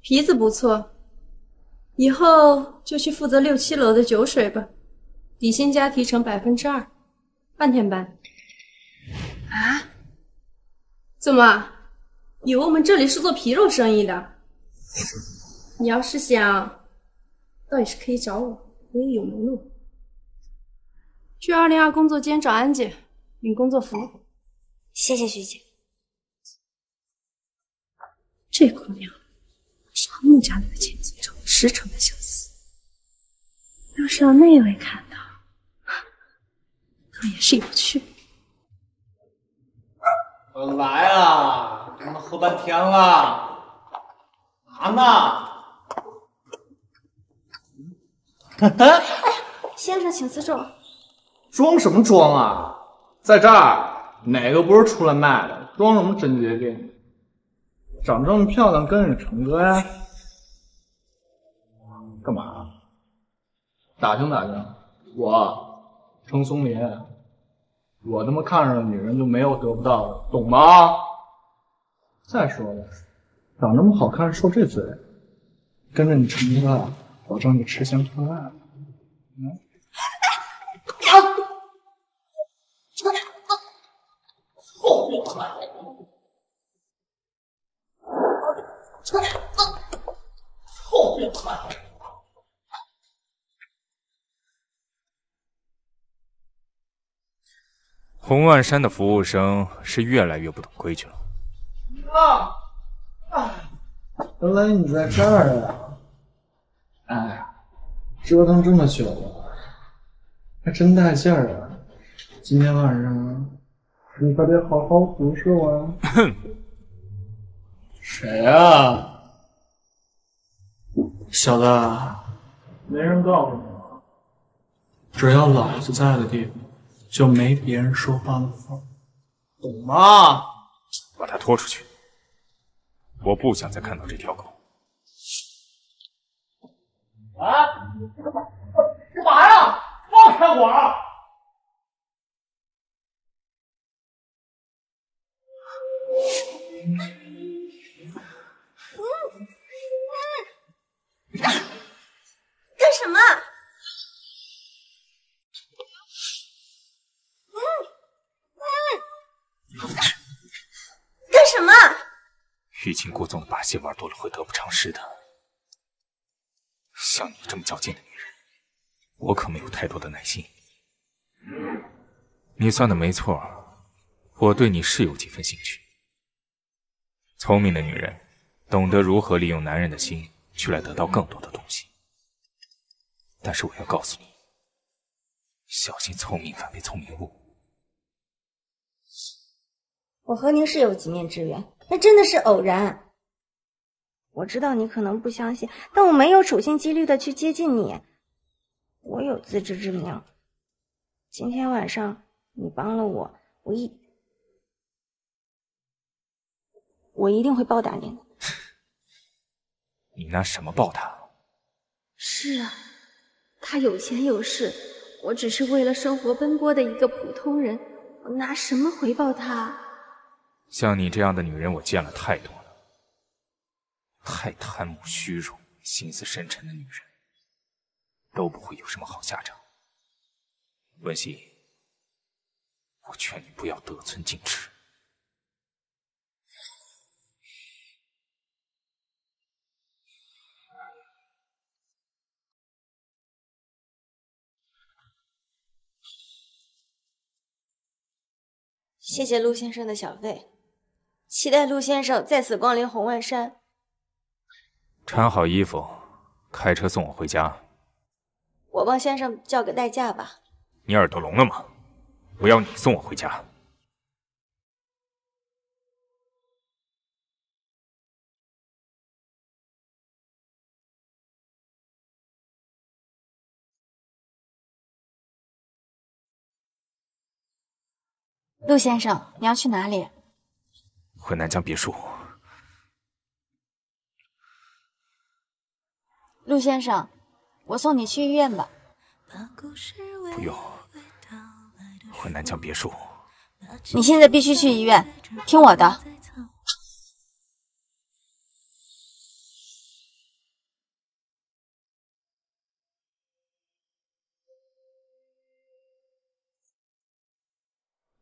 皮子不错，以后就去负责6、7楼的酒水吧，底薪加提成2%，半天班。啊？怎么？以为我们这里是做皮肉生意的？你要是想，倒也是可以找我，我也有门路。去202工作间找安姐领工作服。谢谢徐姐。这姑娘。 沙木家那个前几周10成的相似，要是让那位看到，倒也是有趣。我来啦，他们喝半天了，干嘛呢？哎，先生请自重。装什么装啊？在这儿哪个不是出来卖的？装什么贞洁病？ 长这么漂亮，跟着成哥呀？干嘛？打听打听。我，程松林，我他妈看上的女人就没有得不到的，懂吗？再说了，长这么好看，受这罪，跟着你成哥，保证你吃香喝辣。嗯。后我来。 后面来！红万山的服务生是越来越不懂规矩了。原来你在这儿啊！哎，折腾这么久了，还真带劲儿啊！今天晚上你可得好好服侍我啊！谁啊？ 小子，没人告诉我，只要老子在的地方，就没别人说话的份儿，懂吗？把他拖出去，我不想再看到这条狗。啊！干嘛呀？放开我！干什么？干什么？欲擒故纵的把戏玩多了会得不偿失的。像你这么较劲的女人，我可没有太多的耐心。你算的没错，我对你是有几分兴趣。聪明的女人懂得如何利用男人的心。 去来得到更多的东西，但是我要告诉你，小心聪明反被聪明误。我和您是有几面之缘，那真的是偶然。我知道你可能不相信，但我没有处心积虑的去接近你，我有自知之明。今天晚上你帮了我，我一定会报答您的。 你拿什么报他？是啊，他有钱有势，我只是为了生活奔波的一个普通人，我拿什么回报他？像你这样的女人，我见了太多了，太贪慕虚荣、心思深沉的女人，都不会有什么好下场。文熙，我劝你不要得寸进尺。谢谢陆先生的小费，期待陆先生再次光临红万山。穿好衣服，开车送我回家。我帮先生叫个代驾吧。你耳朵聋了吗？我要你送我回家。 陆先生，你要去哪里？回南江别墅。陆先生，我送你去医院吧。不用，回南江别墅。你现在必须去医院，听我的。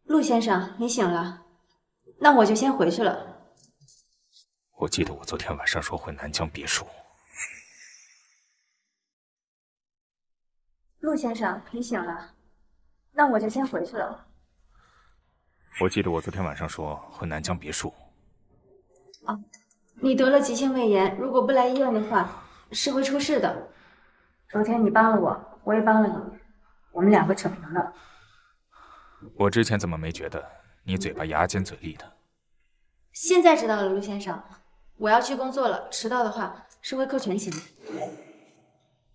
陆先生，你醒了，那我就先回去了。我记得我昨天晚上说回南江别墅。陆先生，你醒了，那我就先回去了。我记得我昨天晚上说回南江别墅。哦，你得了急性胃炎，如果不来医院的话，是会出事的。昨天你帮了我，我也帮了你，我们两个扯平了。 我之前怎么没觉得你嘴巴牙尖嘴利的？现在知道了，陆先生，我要去工作了，迟到的话是会扣全勤。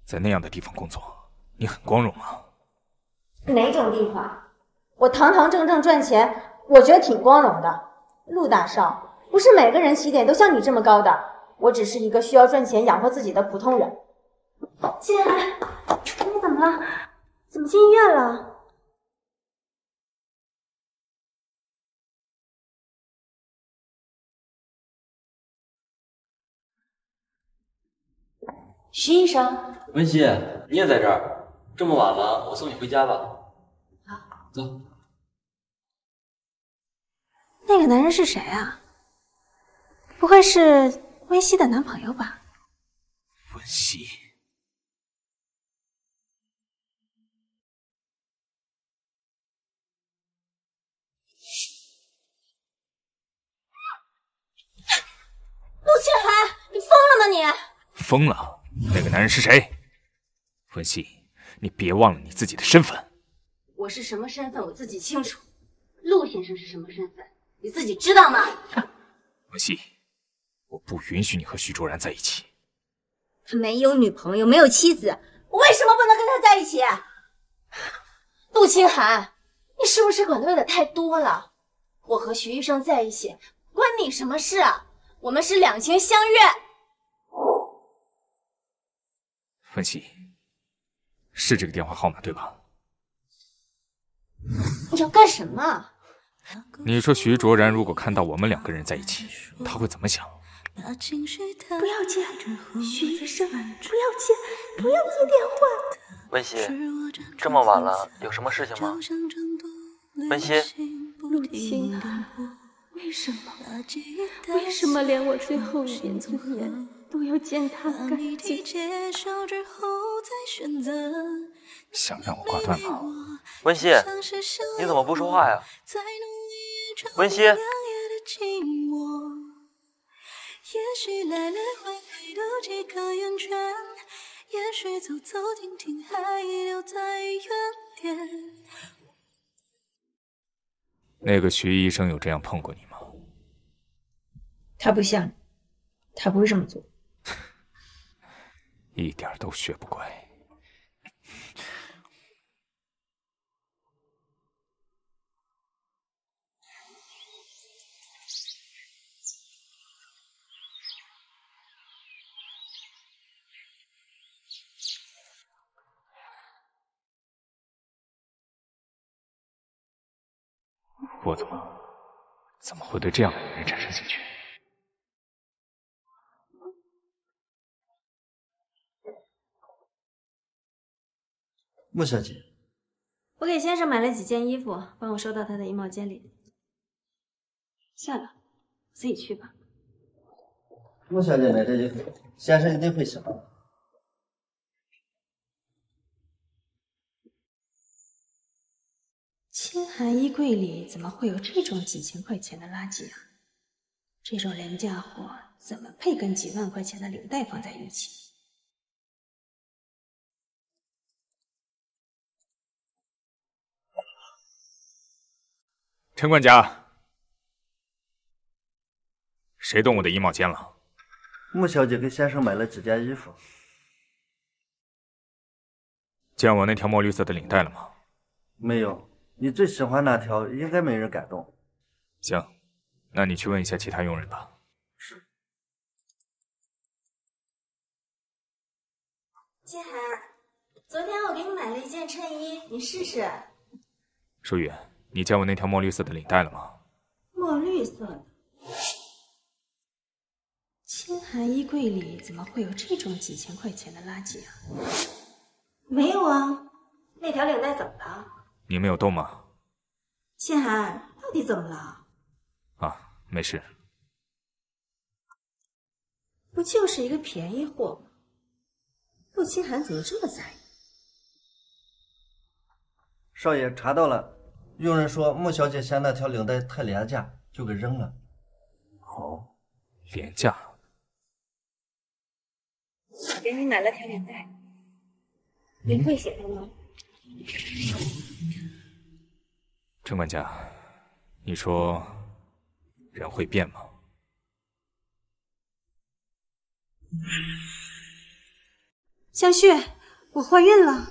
在那样的地方工作，你很光荣啊。哪种地方？我堂堂正正赚钱，我觉得挺光荣的。陆大少，不是每个人起点都像你这么高的，我只是一个需要赚钱养活自己的普通人。进来，你怎么了？怎么进医院了？ 徐医生，文熙，你也在这儿，这么晚了，我送你回家吧。好，走。那个男人是谁啊？不会是温熙的男朋友吧？温熙，陆清寒，你疯了吗你？疯了。 那个男人是谁？文熙，你别忘了你自己的身份。我是什么身份，我自己清楚。陆先生是什么身份，你自己知道吗？文熙，我不允许你和徐卓然在一起。他没有女朋友，没有妻子，我为什么不能跟他在一起？陆清寒，你是不是管的有点太多了？我和徐医生在一起，关你什么事啊？我们是两情相悦。 文熙，是这个电话号码对吧？你要干什么？你说徐卓然如果看到我们两个人在一起，他会怎么想？不要接，徐医生，不要接电话。文熙，这么晚了，有什么事情吗？文熙，陆清寒，为什么连我最后一眼的脸？ 都要践踏干净。想让我挂断吗？文熙，你怎么不说话呀？文熙，那个徐医生有这样碰过你吗？他不像，他不会这么做。 一点都学不乖。我怎么会对这样的女人产生兴趣？ 莫小姐，我给先生买了几件衣服，帮我收到他的衣帽间里。算了，自己去吧。莫小姐买这衣服，先生一定会喜欢。清寒衣柜柜里怎么会有这种几千块钱的垃圾啊？这种人家伙怎么配跟几万块钱的领带放在一起？ 陈管家，谁动我的衣帽间了？穆小姐给先生买了几件衣服。见我那条墨绿色的领带了吗？没有，你最喜欢那条，应该没人敢动。行，那你去问一下其他佣人吧。是。金涵，昨天我给你买了一件衬衣，你试试。舒雨。 你见我那条墨绿色的领带了吗？墨绿色的，清寒衣柜里怎么会有这种几千块钱的垃圾啊？没有啊，那条领带怎么了？你没有动吗？清寒，到底怎么了？啊，没事。不就是一个便宜货吗？陆清寒怎么这么在意？少爷查到了。 佣人说穆小姐嫌那条领带太廉价，就给扔了。哦，廉价。我给你买了条领带，你会写的吗？陈管家，你说人会变吗？香旭，我怀孕了，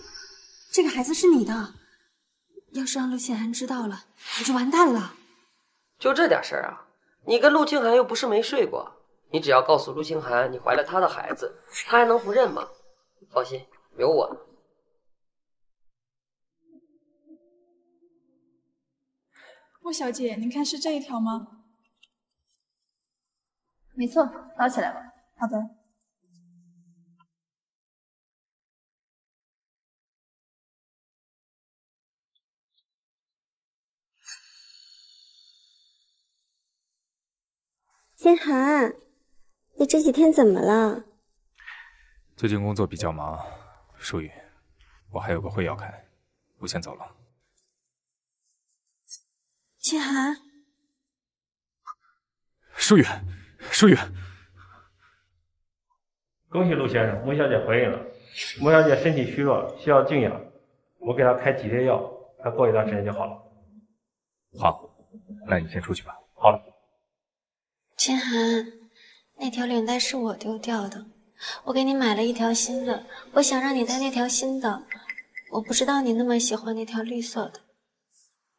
这个孩子是你的。 要是让陆清寒知道了，你就完蛋了。就这点事儿啊？你跟陆清寒又不是没睡过，你只要告诉陆清寒你怀了他的孩子，他还能不认吗？放心，有我呢。穆小姐，您看是这一条吗？没错，拉起来吧。好的。 天寒，你这几天怎么了？最近工作比较忙，舒雨，我还有个会要开，我先走了。天寒，舒雨，舒雨，恭喜陆先生，穆小姐怀孕了。穆小姐身体虚弱，需要静养，我给她开几贴药，她过一段时间就好了。好，那你先出去吧。好了。 千寒，那条领带是我丢掉的，我给你买了一条新的。我想让你戴那条新的，我不知道你那么喜欢那条绿色的。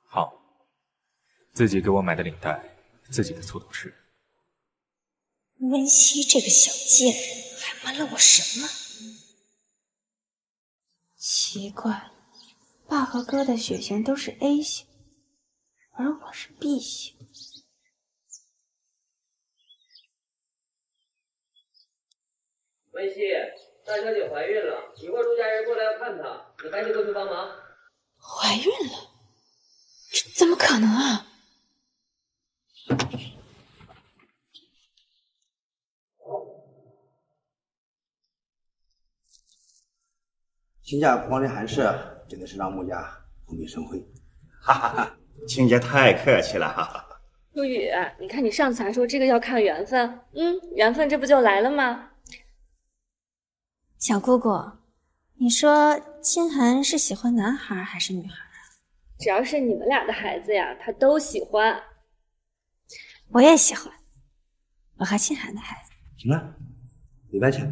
好，自己给我买的领带，自己的醋头吃。温熙这个小贱人还瞒了我什么？奇怪，爸和哥的血型都是 A 型，而我是 B 型。 温熙，大小姐怀孕了，一会儿陆家人过来要看她，你赶紧过去帮忙。怀孕了？这怎么可能啊！亲家光临韩氏，真的是让穆家蓬荜生辉。哈哈哈，亲家太客气了。哈哈。陆羽，你看你上次还说这个要看缘分，缘分这不就来了吗？ 小姑姑，你说清寒是喜欢男孩还是女孩啊？只要是你们俩的孩子呀，他都喜欢。我也喜欢，我和清寒的孩子。行了，礼拜见。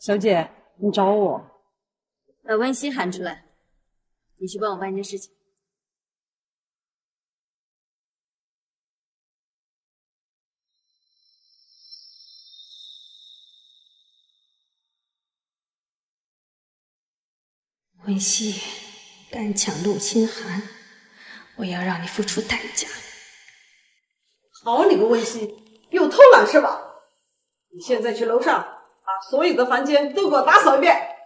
小姐，你找我？把温熙喊出来，你去帮我办一件事情。 文熙，敢抢陆清寒，我要让你付出代价！好你个文熙，又偷懒是吧？你现在去楼上，把所有的房间都给我打扫一遍。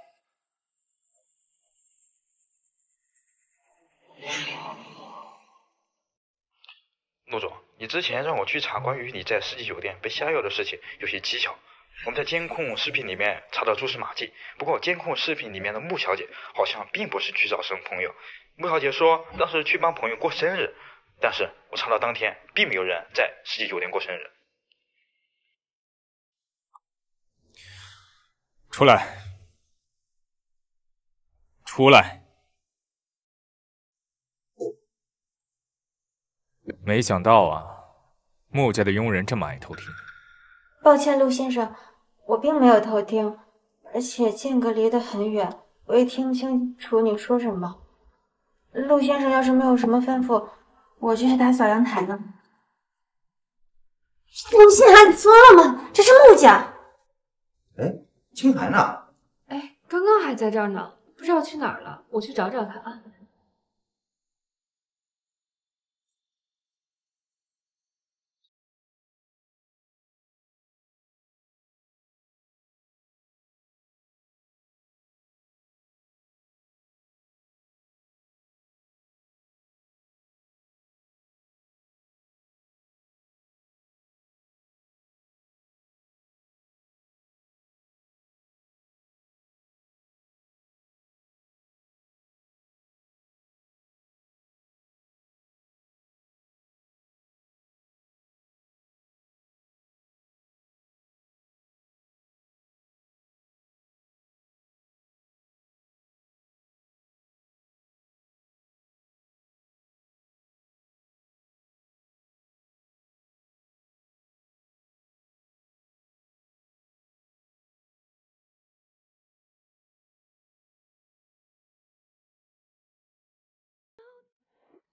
陆总，你之前让我去查关于你在世纪酒店被下药的事情，有些蹊跷，我们在监控视频里面查到蛛丝马迹，不过监控视频里面的穆小姐好像并不是去找生朋友。穆小姐说当时去帮朋友过生日，但是我查到当天并没有人在世纪酒店过生日。出来！出来！没想到啊，穆家的佣人这么爱偷听。抱歉，陆先生，我并没有偷听，而且间隔离得很远，我也听不清楚你说什么。陆先生要是没有什么吩咐，我就去打扫阳台了。陆心寒，你疯了吗？这是穆家。哎，青寒呢？哎，刚刚还在这儿呢，不知道去哪儿了，我去找找他啊。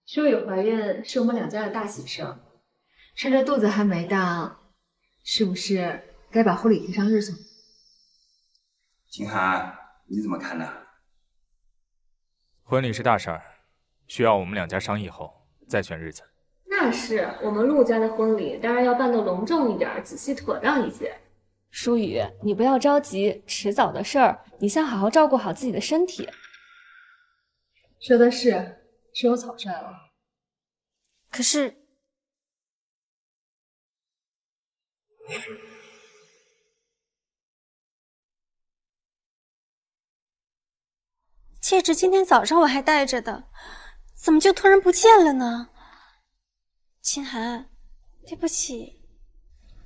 秀雨怀孕是我们两家的大喜事，趁着肚子还没大，是不是该把婚礼提上日程？秦寒，你怎么看呢？婚礼是大事儿，需要我们两家商议后再选日子。那是，我们陆家的婚礼当然要办得隆重一点，仔细妥当一些。舒雨，你不要着急，迟早的事儿，你先好好照顾好自己的身体。说的是。 是有草率了，可是戒指今天早上我还戴着的，怎么就突然不见了呢？秦寒，对不起。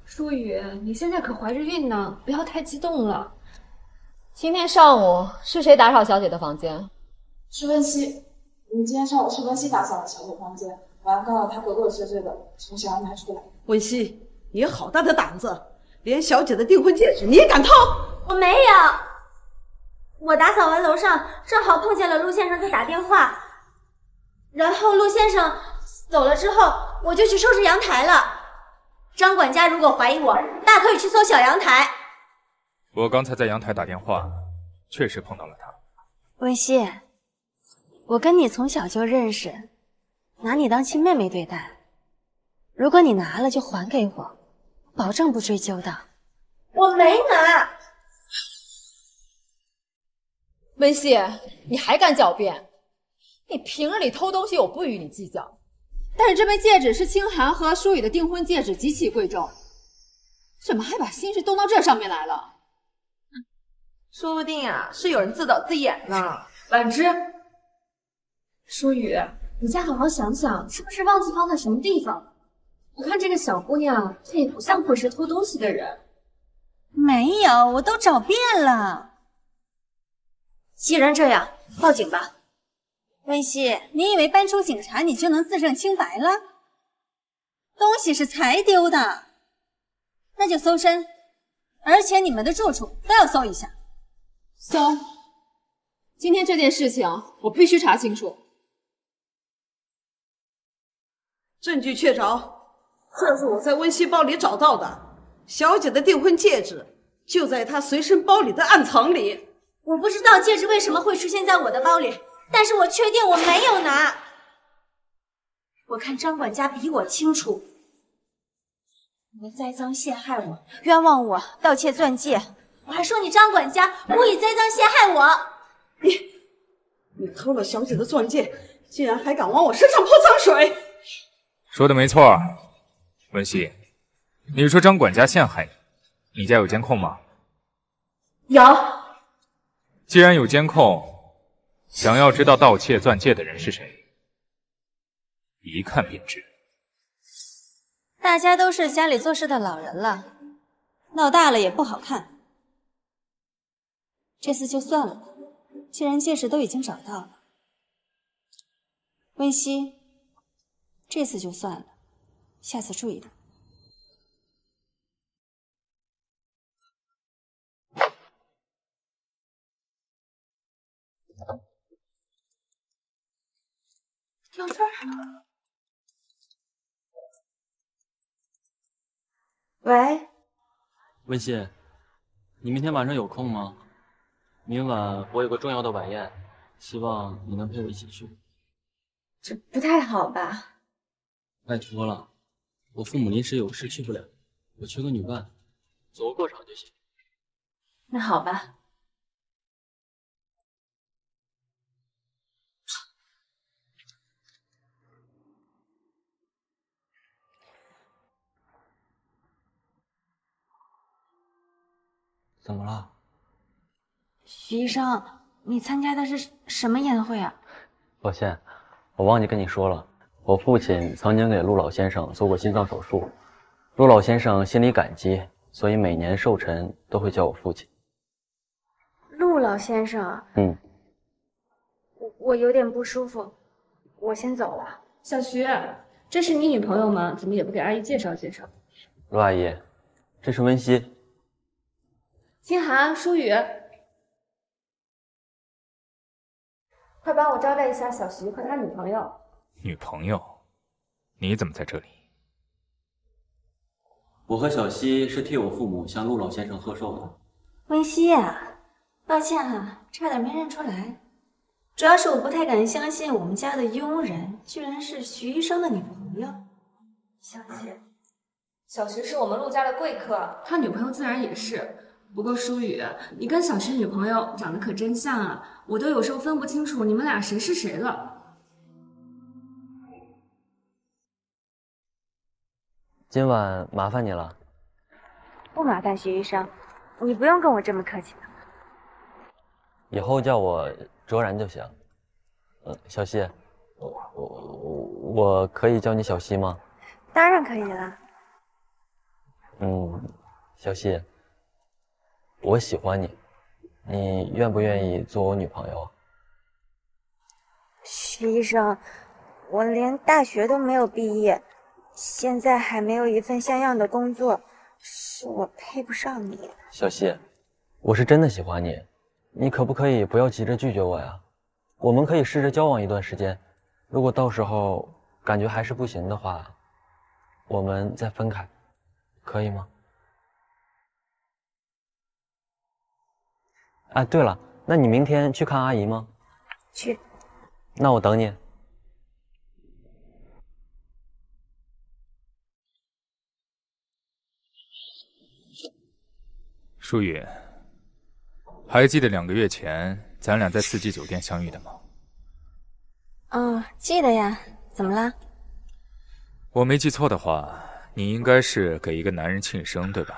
舒雨，你现在可怀着孕呢，不要太激动了。今天上午是谁打扫小姐的房间？是温熙。 我们今天上午是文熙打扫了小姐房间，完了她鬼鬼祟祟的从小阳台出来。文熙，你好大的胆子，连小姐的订婚戒指你也敢偷？我没有，我打扫完楼上，正好碰见了陆先生在打电话，然后陆先生走了之后，我就去收拾阳台了。张管家如果怀疑我，大可以去搜小阳台。我刚才在阳台打电话，确实碰到了他。文熙。 我跟你从小就认识，拿你当亲妹妹对待。如果你拿了就还给我，保证不追究的。我没拿。温熙，你还敢狡辩？你平日里偷东西我不与你计较，但是这枚戒指是清寒和舒雨的订婚戒指，极其贵重，怎么还把心思动到这上面来了？说不定啊，是有人自导自演呢。婉芝。 舒雨，你再好好想想，是不是忘记放在什么地方？我看这个小姑娘，她也不像会是偷东西的人。没有，我都找遍了。既然这样，报警吧。温熙，你以为搬出警察你就能自证清白了？东西是才丢的，那就搜身，而且你们的住处都要搜一下。搜，今天这件事情我必须查清楚。 证据确凿，这是我在温熙包里找到的。小姐的订婚戒指就在她随身包里的暗藏里。我不知道戒指为什么会出现在我的包里，但是我确定我没有拿。我看张管家比我清楚，你们栽赃陷害我，冤枉我盗窃钻戒，我还说你张管家故意栽赃陷害我。你偷了小姐的钻戒，竟然还敢往我身上泼脏水！ 说的没错，文熙，你说张管家陷害你，你家有监控吗？有。既然有监控，想要知道盗窃钻戒的人是谁，一看便知。大家都是家里做事的老人了，闹大了也不好看。这次就算了吧，既然戒指都已经找到了，温熙，这次就算了，下次注意点。 掉这儿了。喂，温熙，你明天晚上有空吗？明晚我有个重要的晚宴，希望你能陪我一起去。这不太好吧？拜托了，我父母临时有事去不了，我缺个女伴，走个过场就行。那好吧。 怎么了，徐医生？你参加的是什么宴会啊？抱歉，我忘记跟你说了，我父亲曾经给陆老先生做过心脏手术，陆老先生心里感激，所以每年寿辰都会叫我父亲。陆老先生，嗯，我有点不舒服，我先走了。小徐，这是你女朋友吗？怎么也不给阿姨介绍介绍？陆阿姨，这是温熙。 金涵、舒雨，快帮我招待一下小徐和他女朋友。女朋友？你怎么在这里？我和小希是替我父母向陆老先生贺寿的。温熙啊，抱歉啊，差点没认出来。主要是我不太敢相信，我们家的佣人居然是徐医生的女朋友。小姐，小徐是我们陆家的贵客，他女朋友自然也是。 不过舒雨，你跟小徐女朋友长得可真像啊，我都有时候分不清楚你们俩谁是谁了。今晚麻烦你了。不麻烦徐医生，你不用跟我这么客气的。以后叫我卓然就行。小希，我可以叫你小希吗？当然可以了。嗯，小希。 我喜欢你，你愿不愿意做我女朋友啊？徐医生，我连大学都没有毕业，现在还没有一份像样的工作，是我配不上你。小希，我是真的喜欢你，你可不可以不要急着拒绝我呀？我们可以试着交往一段时间，如果到时候感觉还是不行的话，我们再分开，可以吗？ 哎，对了，那你明天去看阿姨吗？去。那我等你。舒雨，还记得2个月前咱俩在4季酒店相遇的吗？哦，记得呀。怎么了？我没记错的话，你应该是给一个男人庆生对吧？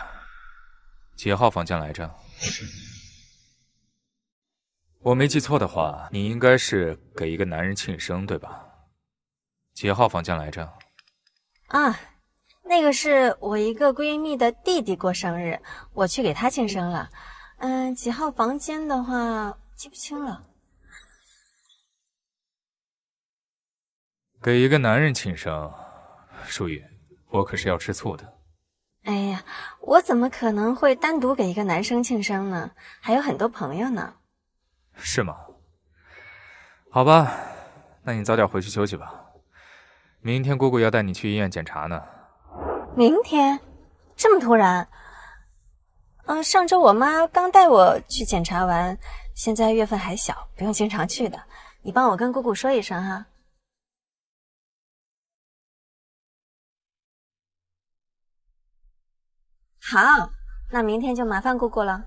几号房间来着？我没记错的话，你应该是给一个男人庆生对吧？几号房间来着？啊，那个是我一个闺蜜的弟弟过生日，我去给他庆生了。几号房间的话记不清了。给一个男人庆生，舒雨，我可是要吃醋的。哎呀，我怎么可能会单独给一个男生庆生呢？还有很多朋友呢。 是吗？好吧，那你早点回去休息吧。明天姑姑要带你去医院检查呢。明天？这么突然？上周我妈刚带我去检查完，现在月份还小，不用经常去的。你帮我跟姑姑说一声哈。好，那明天就麻烦姑姑了。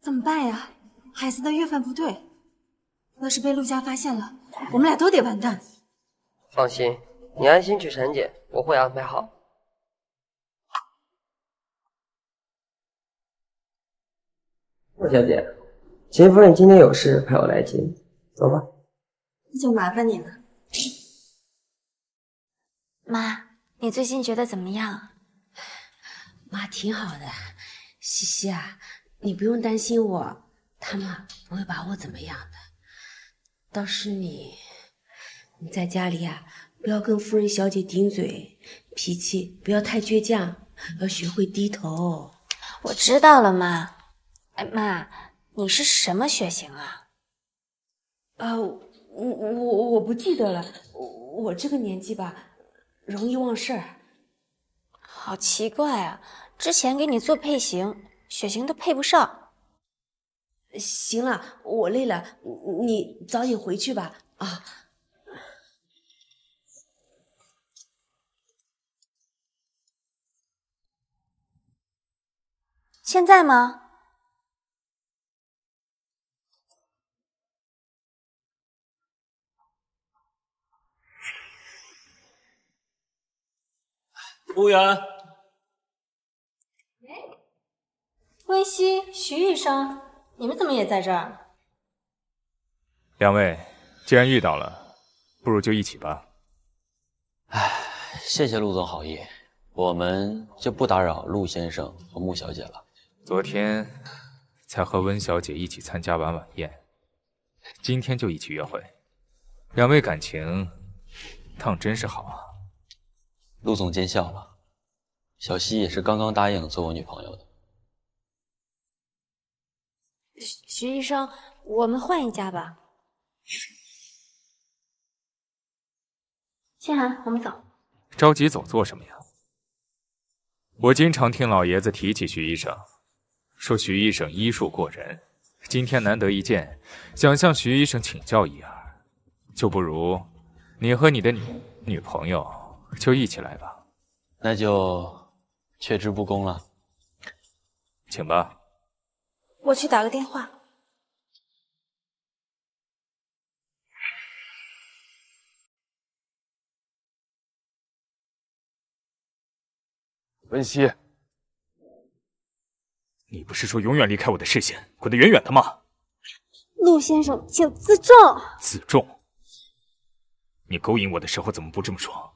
怎么办呀？孩子的月份不对，要是被陆家发现了，我们俩都得完蛋。放心，你安心去产检，我会安排好。顾小姐，秦夫人今天有事派我来接你，走吧。那就麻烦你了。妈，你最近觉得怎么样？妈挺好的，西西啊，你不用担心我，他们不会把我怎么样的。倒是你在家里啊，不要跟夫人小姐顶嘴，脾气不要太倔强，要学会低头。我知道了，妈。 哎妈，你是什么血型啊？啊，我不记得了，我这个年纪吧，容易忘事儿。好奇怪啊，之前给你做配型，血型都配不上。行了，我累了，你早点回去吧。啊，现在吗？ 服务员，哎，温熙、徐医生，你们怎么也在这儿？两位，既然遇到了，不如就一起吧。哎，谢谢陆总好意，我们就不打扰陆先生和穆小姐了。昨天才和温小姐一起参加完晚宴，今天就一起约会，两位感情当真是好啊。 陆总见笑了，小西也是刚刚答应做我女朋友的。徐医生，我们换一家吧。心寒，我们走。着急走做什么呀？我经常听老爷子提起徐医生，说徐医生医术过人，今天难得一见，想向徐医生请教一二，就不如你和你的女朋友。 就一起来吧，那就却之不恭了，请吧。我去打个电话。文熙，你不是说永远离开我的视线，滚得远远的吗？陆先生，请自重。自重？你勾引我的时候怎么不这么说？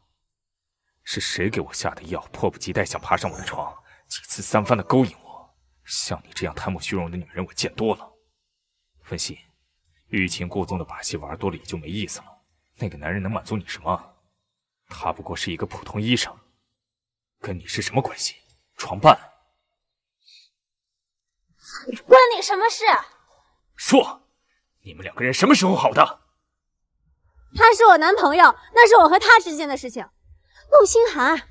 是谁给我下的药？迫不及待想爬上我的床，几次三番的勾引我。像你这样贪慕虚荣的女人，我见多了。分析，欲擒故纵的把戏玩多了也就没意思了。那个男人能满足你什么？他不过是一个普通医生，跟你是什么关系？床伴？关你什么事？说，你们两个人什么时候好的？他是我男朋友，那是我和他之间的事情。 陆心寒，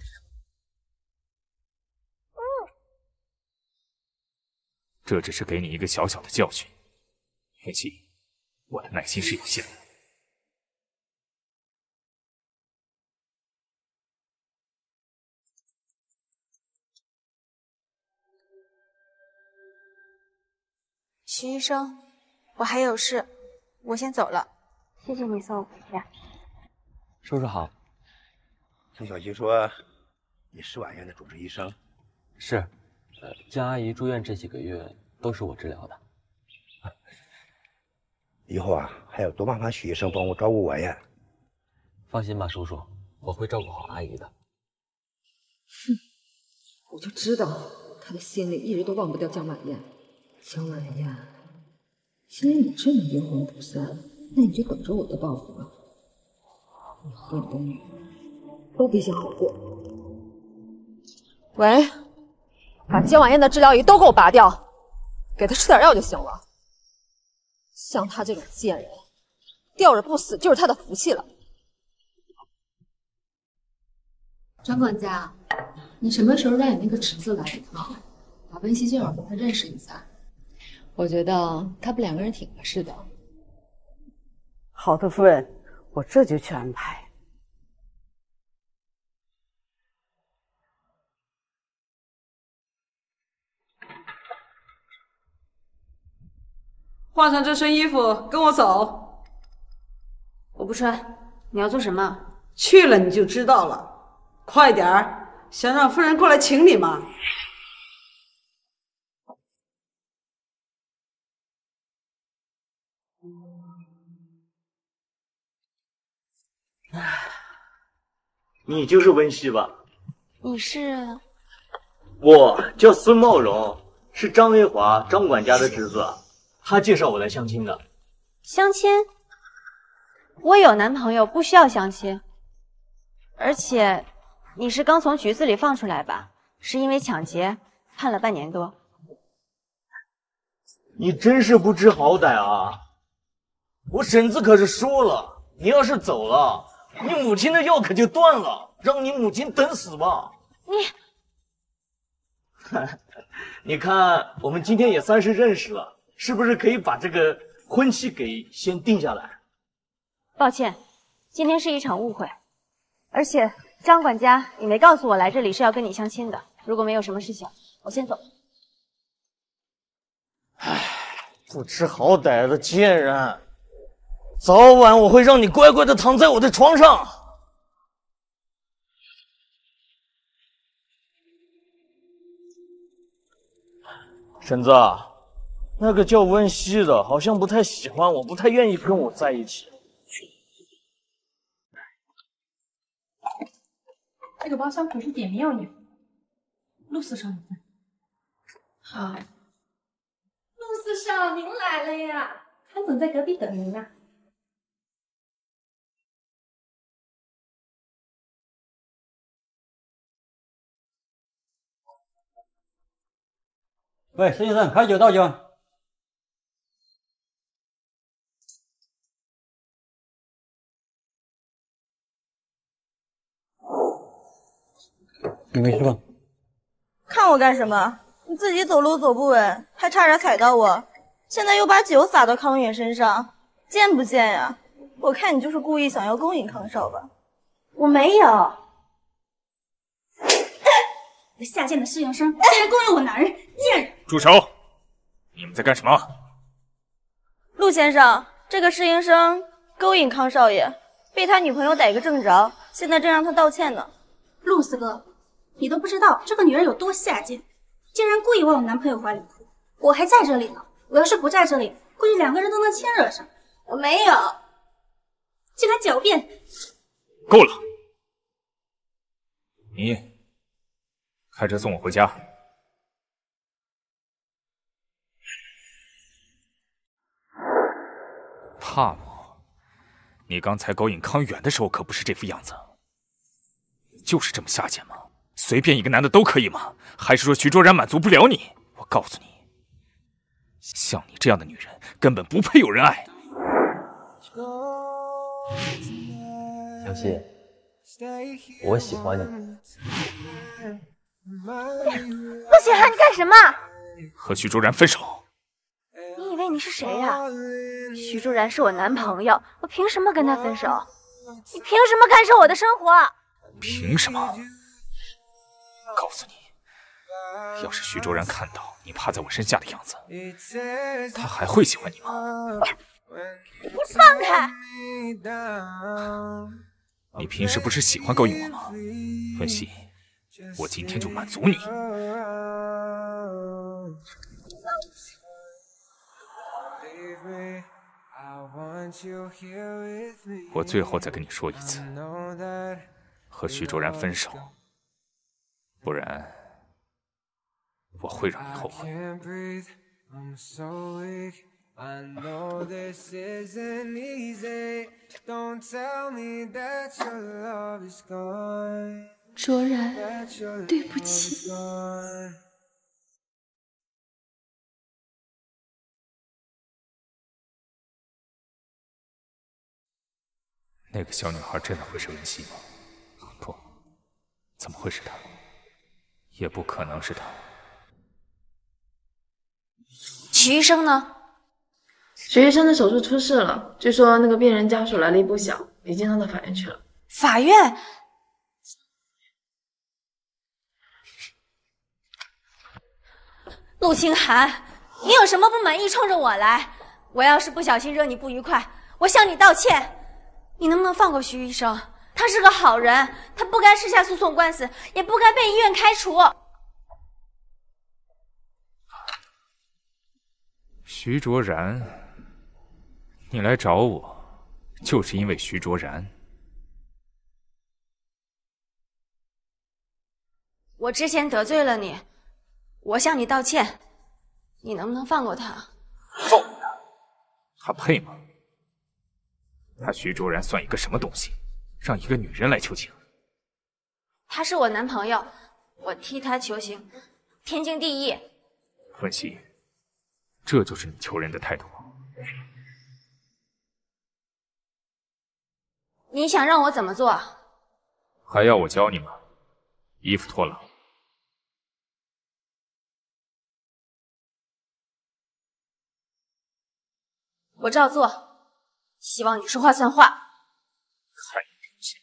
这只是给你一个小小的教训，云溪，我的耐心是有限的。徐医生，我还有事，我先走了，谢谢你送我回家。叔叔好。 听小西说，你是晚宴的主治医生，是，江阿姨住院这几个月都是我治疗的。以后啊，还要多麻烦许医生帮我照顾晚宴。放心吧，叔叔，我会照顾好阿姨的。哼，我就知道他的心里一直都忘不掉江晚宴。江晚宴，既然你这么阴魂不散，那你就等着我的报复吧。你和你的女人。 都别想好过。喂，把江晚宴的治疗仪都给我拔掉，给他吃点药就行了。像他这种贱人，吊着不死就是他的福气了。张管家，你什么时候让你那个侄子来一趟，把温熙介绍给他认识一下？我觉得他们两个人挺合适的。好的，夫人，我这就去安排。 换上这身衣服，跟我走。我不穿，你要做什么？去了你就知道了。快点儿，想让夫人过来请你吗？你就是温煦吧？你是？我叫孙茂荣，是张维华张管家的侄子，他介绍我来相亲的。相亲？我有男朋友，不需要相亲。而且，你是刚从局子里放出来吧？是因为抢劫，判了半年多。你真是不知好歹啊！我婶子可是说了，你要是走了，你母亲的药可就断了，让你母亲等死吧！你，你看，我们今天也算是认识了，是不是可以把这个婚期给先定下来？抱歉，今天是一场误会，而且张管家也没告诉我来这里是要跟你相亲的。如果没有什么事情，我先走。 唉，不知好歹的贱人，早晚我会让你乖乖的躺在我的床上。婶子，那个叫温煦的，好像不太喜欢我，不太愿意跟我在一起。那个包厢可是点名要你，陆司少，好。 陆司少，您来了呀！潘总在隔壁等您呢。喂，孙先生，开酒倒酒。你没事吧？看我干什么？ 你自己走路走不稳，还差点踩到我，现在又把酒洒到康远身上，贱不贱呀？我看你就是故意想要勾引康少吧？我没有，你下贱的试用生竟然勾引我男人，贱人！住手！你们在干什么？陆先生，这个试用生勾引康少爷，被他女朋友逮个正着，现在正让他道歉呢。陆四哥，你都不知道这个女人有多下贱。 竟然故意往我男朋友怀里扑，我还在这里呢。我要是不在这里，估计两个人都能牵扯上。我没有，竟敢狡辩！够了，你开车送我回家。怕我？你刚才勾引康远的时候可不是这副样子，你就是这么下贱吗？ 随便一个男的都可以吗？还是说徐卓然满足不了你？我告诉你，像你这样的女人根本不配有人爱。小溪，我喜欢你。陆喜涵，你干什么？和徐卓然分手。你以为你是谁呀？徐卓然是我男朋友，我凭什么跟他分手？你凭什么干涉我的生活？凭什么？ 告诉你，要是徐卓然看到你趴在我身下的样子，他还会喜欢你吗？你放开！你平时不是喜欢勾引我吗？温煦，我今天就满足你。我最后再跟你说一次，和徐卓然分手。 不然，我会让你后悔。卓然，对不起。那个小女孩真的会是文熙吗？不，怎么会是她？ 也不可能是他。许医生呢？许医生的手术出事了，据说那个病人家属来历不小，已经送到法院去了。法院？陆清寒，你有什么不满意冲着我来？我要是不小心惹你不愉快，我向你道歉。你能不能放过徐医生？ 他是个好人，他不该吃下诉讼官司，也不该被医院开除。徐卓然，你来找我，就是因为徐卓然。我之前得罪了你，我向你道歉，你能不能放过他？放过他？他配吗？他徐卓然算一个什么东西，让一个女人来求情？他是我男朋友，我替他求情，天经地义。文熙，这就是你求人的态度吗？ 你想让我怎么做？还要我教你吗？衣服脱了。我照做，希望你说话算话。看你表现。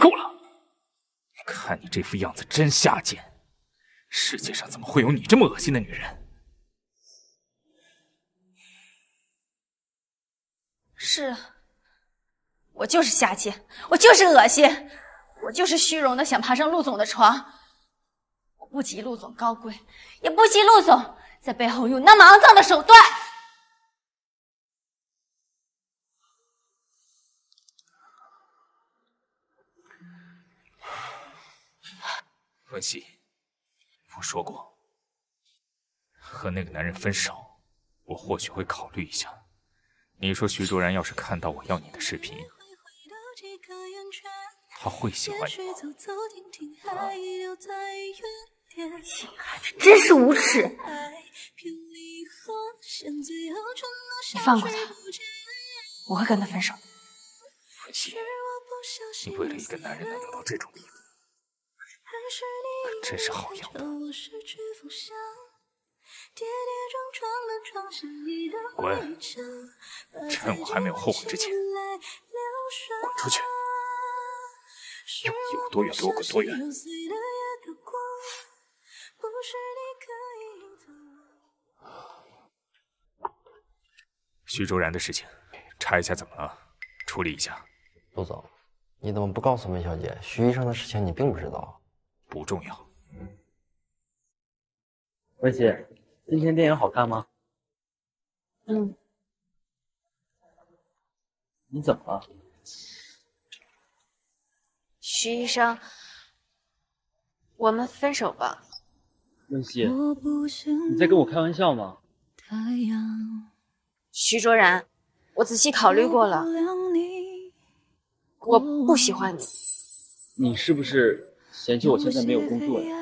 够了。 看你这副样子真下贱！世界上怎么会有你这么恶心的女人？是啊，我就是下贱，我就是恶心，我就是虚荣的想爬上陆总的床。我不及陆总高贵，也不及陆总在背后用那么肮脏的手段。文熙，我说过，和那个男人分手，我或许会考虑一下。你说徐卓然要是看到我要你的视频，他会喜欢你吗？真是无耻！你放过他，我会跟他分手。文熙，你为了一个男人能走到这种地步？ 真是好样的！滚！趁我还没有后悔之前，滚出去！有多远给我滚多远！徐卓然的事情，查一下怎么了，处理一下。陆总，你怎么不告诉梅小姐，徐医生的事情你并不知道？ 不重要。文熙，今天电影好看吗？嗯。你怎么了？徐医生，我们分手吧。文熙，你在跟我开玩笑吗？徐卓然，我仔细考虑过了，我不喜欢你。你是不是？ 嫌弃我现在没有工作呀？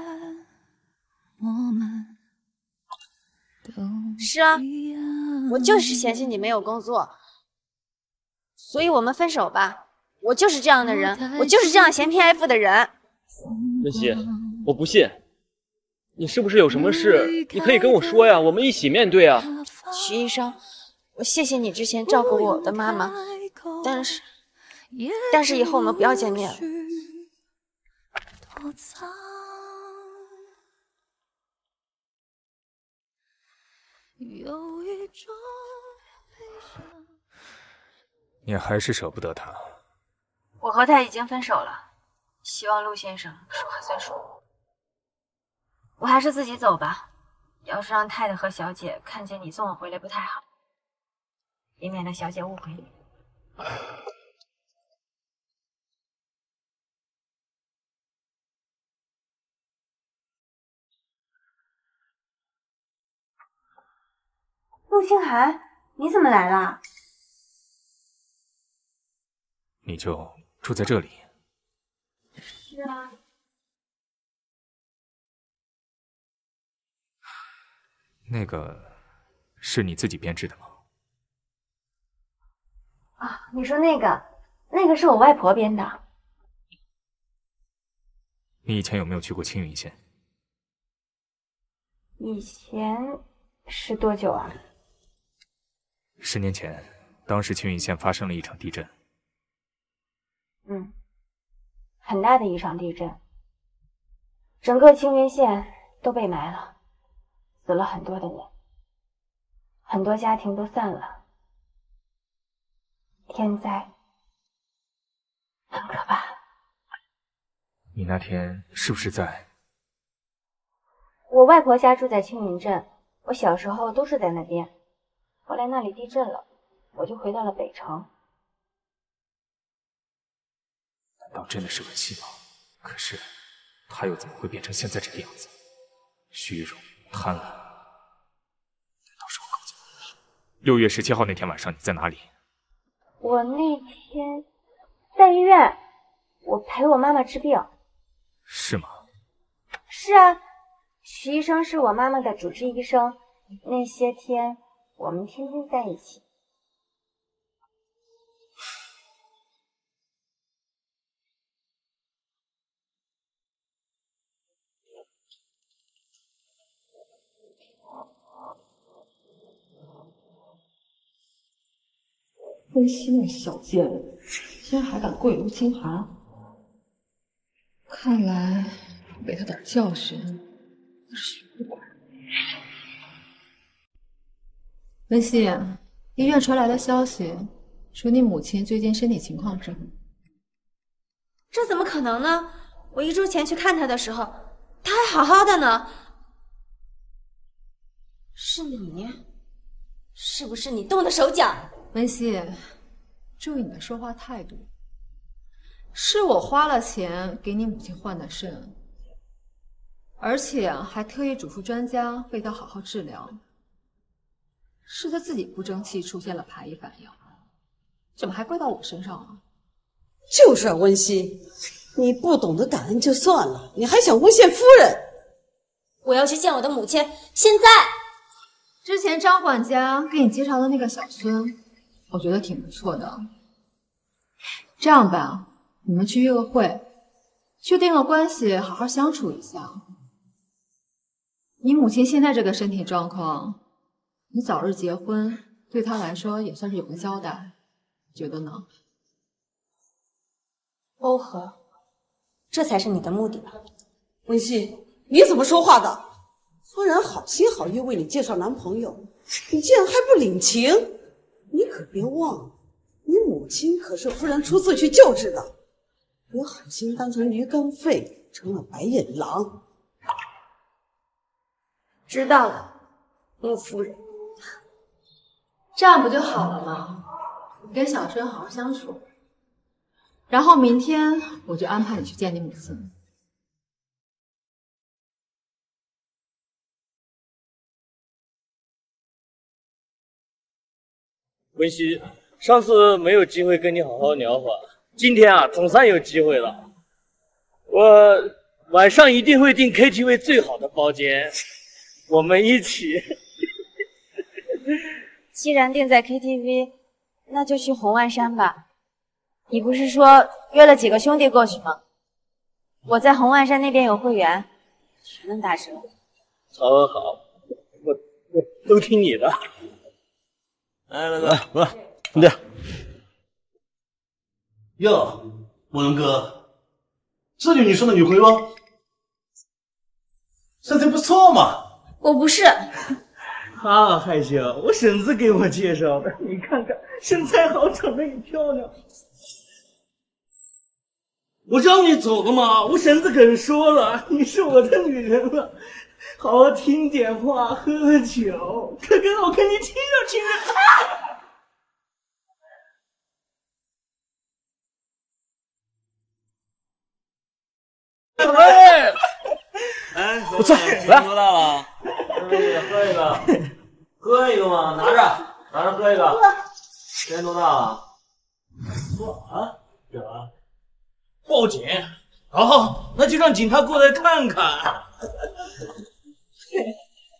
是啊，我就是嫌弃你没有工作，所以我们分手吧。我就是这样的人，我就是这样嫌偏爱富的人。文熙，我不信，你是不是有什么事？你可以跟我说呀，我们一起面对啊。徐医生，我谢谢你之前照顾我的妈妈，但是以后我们不要见面了。 你还是舍不得他。我和他已经分手了，希望陆先生说话算数。我还是自己走吧，要是让太太和小姐看见你送我回来不太好，以免得小姐误会你。陆清寒，你怎么来了？你就住在这里？是啊。那个是你自己编织的吗？啊，你说那个是我外婆编的。你以前有没有去过青云县？以前是多久啊？ 10年前，当时青云县发生了一场地震。嗯，很大的一场地震，整个青云县都被埋了，死了很多的人，很多家庭都散了。天灾很可怕。你那天是不是在？我外婆家住在青云镇，我小时候都是在那边，后来那里地震了，我就回到了北城。难道真的是文熙吗？可是他又怎么会变成现在这个样子？虚荣、贪婪，难道是我搞错了？6月17号那天晚上你在哪里？我那天在医院，我陪我妈妈治病。是吗？是啊。 徐医生是我妈妈的主治医生，那些天我们天天在一起。温馨那小贱人，竟然还敢跪刘金涵，看来要给他点教训。 那是学不乖。文熙，医院传来的消息说你母亲最近身体情况是很……这怎么可能呢？我1周前去看她的时候，她还好好的呢。是你？是不是你动的手脚？文熙，注意你的说话态度。是我花了钱给你母亲换的肾。 而且还特意嘱咐专家为他好好治疗，是他自己不争气出现了排异反应，怎么还怪到我身上啊？就是啊，温熙，你不懂得感恩就算了，你还想诬陷夫人？我要去见我的母亲，现在！之前张管家给你介绍的那个小孙，我觉得挺不错的。这样吧，你们去约个会，确定了关系，好好相处一下。 你母亲现在这个身体状况，你早日结婚，对她来说也算是有个交代，你觉得呢？欧和，这才是你的目的吧？文熙，你怎么说话的？夫人好心好意为你介绍男朋友，你竟然还不领情！你可别忘了，你母亲可是夫人初次去救治的，别好心当成驴肝肺，成了白眼狼。 知道了，穆夫人，这样不就好了吗？你跟小春好好相处，然后明天我就安排你去见你母亲。文熙，上次没有机会跟你好好聊会，今天啊，总算有机会了。我晚上一定会订 KTV 最好的包间。 我们一起。既然定在 KTV， 那就去红万山吧。你不是说约了几个兄弟过去吗？我在红万山那边有会员，全能打折。好，好，我都听你的。来来来来，兄弟。哟，慕容哥，这就是你说的女朋友吗？身材不错嘛。 我不是，啊，害羞，我婶子给我介绍的，你看看，身材好，长得也漂亮。我让你走了吗？我婶子可是说了，你是我的女人了，好好听点话，喝喝酒，看看我看你亲着亲着。啊 哎，不错，来，喝大了，喝一个，喝一个嘛，拿着，拿着喝一个。今天多大了？说啊，怎么？报警？哦，那就让警察过来看看。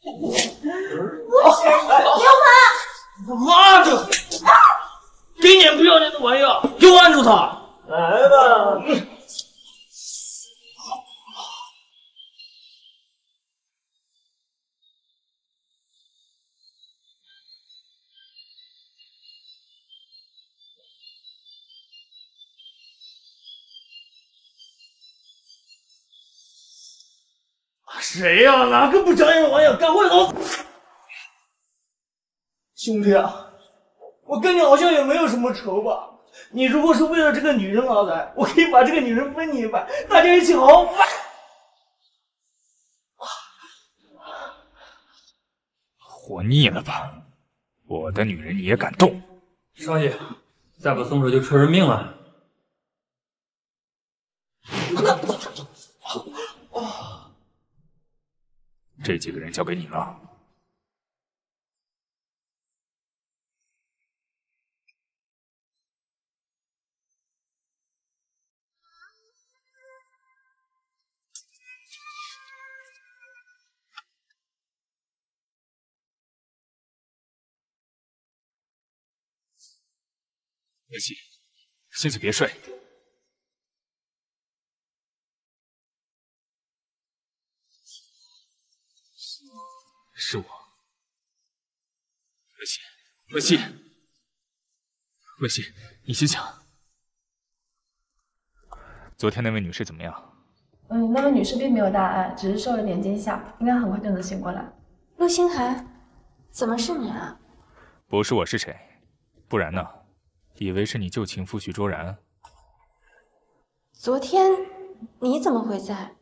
不是，流氓！妈的！给你不要脸的玩意儿，给我按住他！来吧。 谁呀、啊？哪个不长眼的玩意儿？赶快走！兄弟啊，我跟你好像也没有什么仇吧？你如果是为了这个女人而来，我可以把这个女人分你一半，大家一起好好办。活腻了吧？我的女人你也敢动？少爷，再不松手就出人命了。这几个人交给你了。别急，先去别睡。 是我，文熙，你先想，昨天那位女士怎么样？那位女士并没有大碍，只是受了点惊吓，应该很快就能醒过来。陆星海，怎么是你啊？不是我是谁？不然呢？以为是你旧情夫徐卓然。昨天你怎么会在？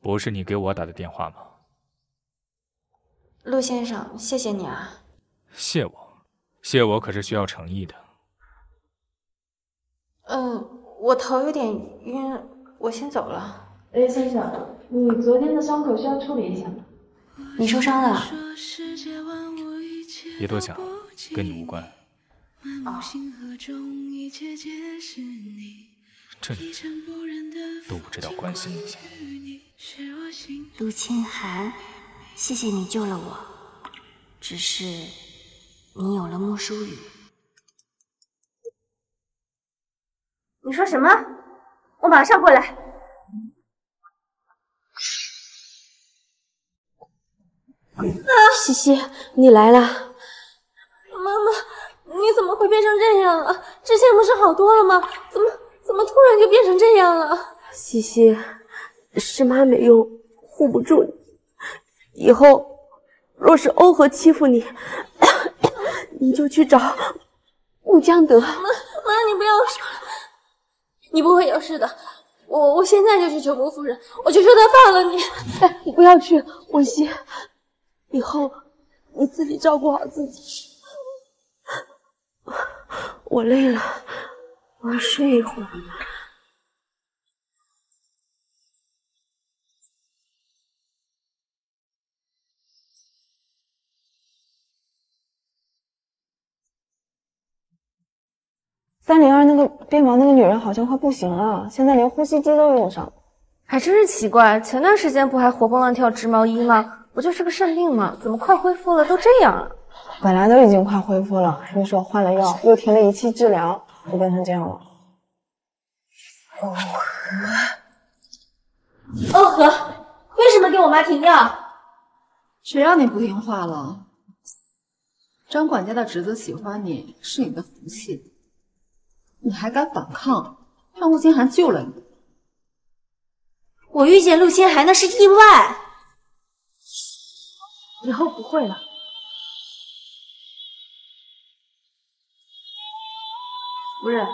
不是你给我打的电话吗？ 陆先生，谢谢你啊！谢我，谢我可是需要诚意的。我头有点晕，我先走了。哎，先生，你昨天的伤口需要处理一下吗？你受伤了？别多想，跟你无关。啊，这你都不知道关心一下。陆清寒。 谢谢你救了我，只是你有了莫淑雨。你说什么？我马上过来。西西，你来了。妈妈，你怎么会变成这样了？之前不是好多了吗？怎么突然就变成这样了？西西，是妈没用，护不住你。 以后若是欧和欺负你，你就去找穆江德。妈，你不要说了，你不会有事的。我现在就去求穆夫人，我就说她放了你。哎，你不要去，文熙，以后你自己照顾好自己。我累了，我要睡一会儿。 302那个边防那个女人好像快不行了，现在连呼吸机都用上了，还真是奇怪。前段时间不还活蹦乱跳、直毛衣吗？不就是个肾病吗？怎么快恢复了都这样了？本来都已经快恢复了，还没说换了药，又停了一期治疗，就变成这样了。欧和，为什么给我妈停药？谁让你不听话了？张管家的侄子喜欢你是你的福气。 你还敢反抗？让陆星寒救了你。我遇见陆星寒那是意外，以后不会了。夫人，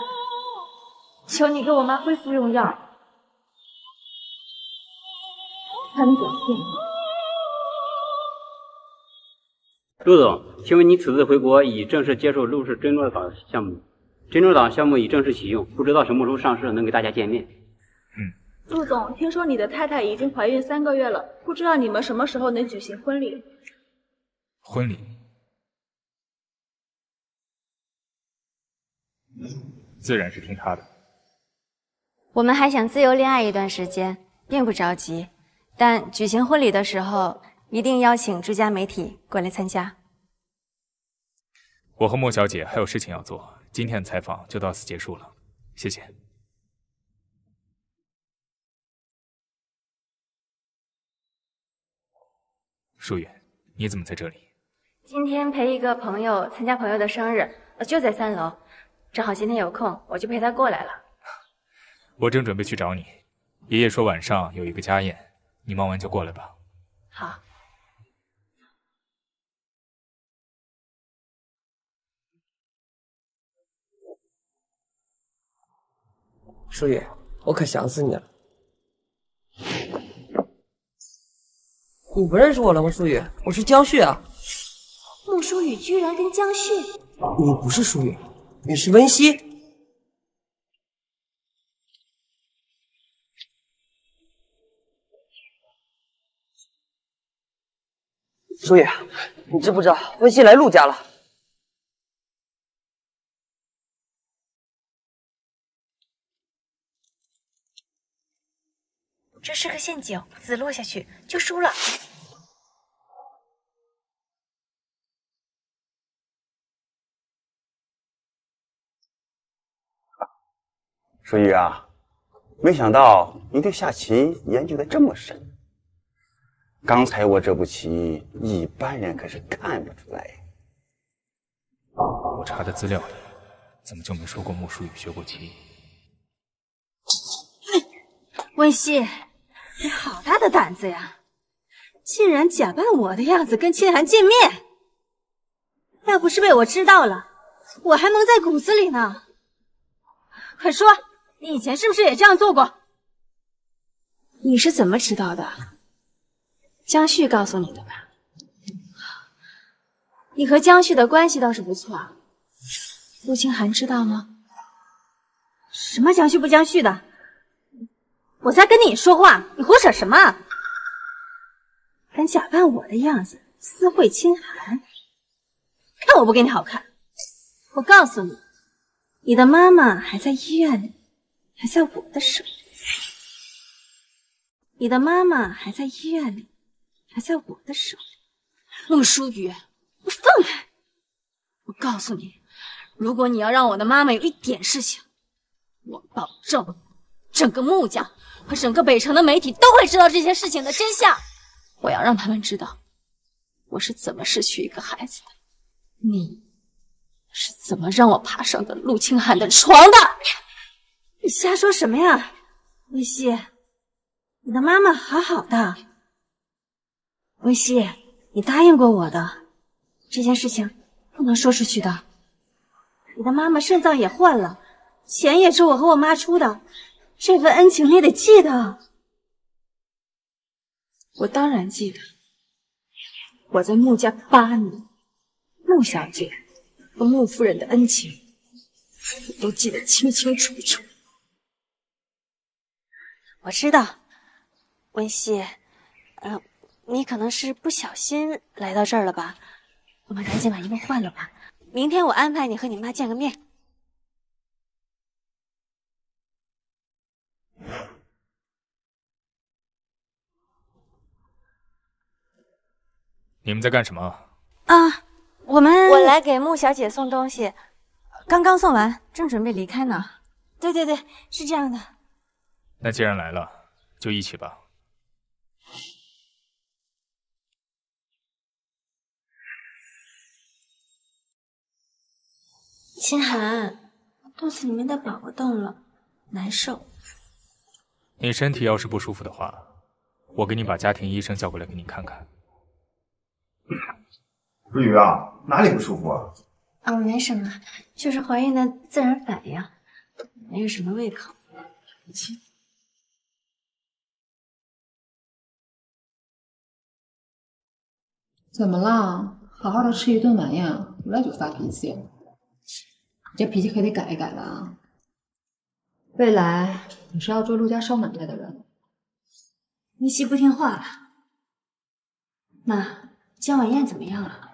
求你给我妈恢复用药，她能表现吗？陆总，请问你此次回国已正式接受陆氏珍珠岛项目？ 珍珠岛项目已正式启用，不知道什么时候上市，能给大家见面。陆总，听说你的太太已经怀孕3个月了，不知道你们什么时候能举行婚礼？婚礼自然是听他的。我们还想自由恋爱一段时间，并不着急，但举行婚礼的时候一定邀请追加媒体过来参加。我和莫小姐还有事情要做。 今天的采访就到此结束了，谢谢。淑雨，你怎么在这里？今天陪一个朋友参加朋友的生日，就在3楼，正好今天有空，我就陪他过来了。我正准备去找你，爷爷说晚上有一个家宴，你忙完就过来吧。好。 淑雨，我可想死你了！你不认识我了吗？淑雨，我是江旭啊。舒雨居然跟江旭……你不是舒雨，你是温熙。舒雨，你知不知道温熙来陆家了？ 这是个陷阱，子落下去就输了。舒雨啊，没想到你对下棋研究的这么深。刚才我这步棋，一般人可是看不出来呀。我查的资料里，怎么就没说过穆舒雨学过棋？温熙。 你好大的胆子呀！竟然假扮我的样子跟清寒见面，要不是被我知道了，我还蒙在骨子里呢。快说，你以前是不是也这样做过？你是怎么知道的？江旭告诉你的吧？你和江旭的关系倒是不错，陆清寒知道吗？什么江旭不江旭的？ 我在跟你说话，你胡扯什么？敢假扮我的样子私会清寒，看我不给你好看！我告诉你，你的妈妈还在医院里，还在我的手里。你的妈妈还在医院里，还在我的手里。穆舒雨，你放开！我告诉你，如果你要让我的妈妈有一点事情，我保证。 整个穆家和整个北城的媒体都会知道这些事情的真相。我要让他们知道我是怎么失去一个孩子的，你是怎么让我爬上的陆清寒的床的？你瞎说什么呀，温熙？你的妈妈好好的。温熙，你答应过我的，这件事情不能说出去的。你的妈妈肾脏也换了，钱也是我和我妈出的。 这份恩情你得记得，我当然记得。我在穆家8年，穆小姐和穆夫人的恩情，我都记得清清楚楚。我知道，温熙，你可能是不小心来到这儿了吧？我们赶紧把衣服换了吧，明天我安排你和你妈见个面。 你们在干什么？啊，我来给穆小姐送东西，刚刚送完，正准备离开呢。对对对，是这样的。那既然来了，就一起吧。清寒，肚子里面的宝宝动了，难受。你身体要是不舒服的话，我给你把家庭医生叫过来给你看看。 舒雨啊，哪里不舒服啊？啊，没什么，就是怀孕的自然反应，没有什么胃口。怎么了？好好的吃一顿晚宴，回来就发脾气，你这脾气可得改一改了啊！未来你是要追陆家少奶奶的人。妮希不听话了，妈。 江晚宴怎么样了？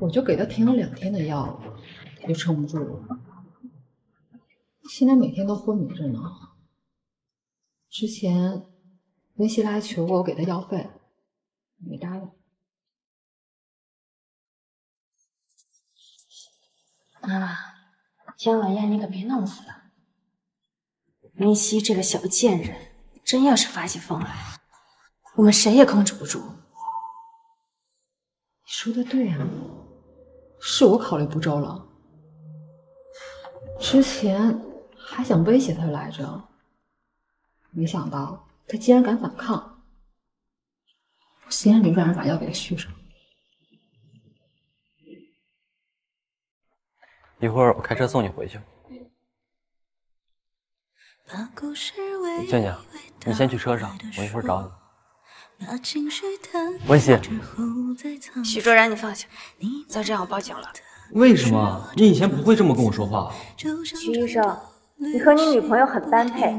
我就给他停了2天的药，他就撑不住了，现在每天都昏迷着呢。之前温熙来求过我给他药费，没答应。妈，江晚宴你可别弄死了。温熙这个小贱人，真要是发起疯来，我们谁也控制不住。 你说的对啊，是我考虑不周了。之前还想威胁他来着，没想到他竟然敢反抗，我心安理得让人把药给他续上。一会儿我开车送你回去。倩倩，你先去车上，我一会儿找你。文熙，许卓然，你放下，再这样我报警了。为什么？你以前不会这么跟我说话。徐医生，你和你女朋友很般配，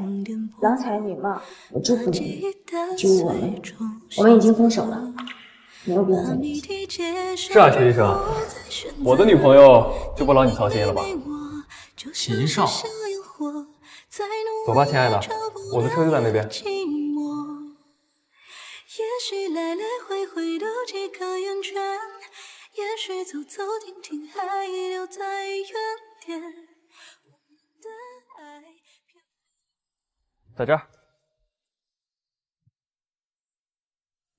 郎才女貌，我祝福你，祝福我们已经分手了。 是啊，徐医生，我的女朋友就不劳你操心了吧？秦少，走吧，亲爱的，我的车就在那边。在这儿，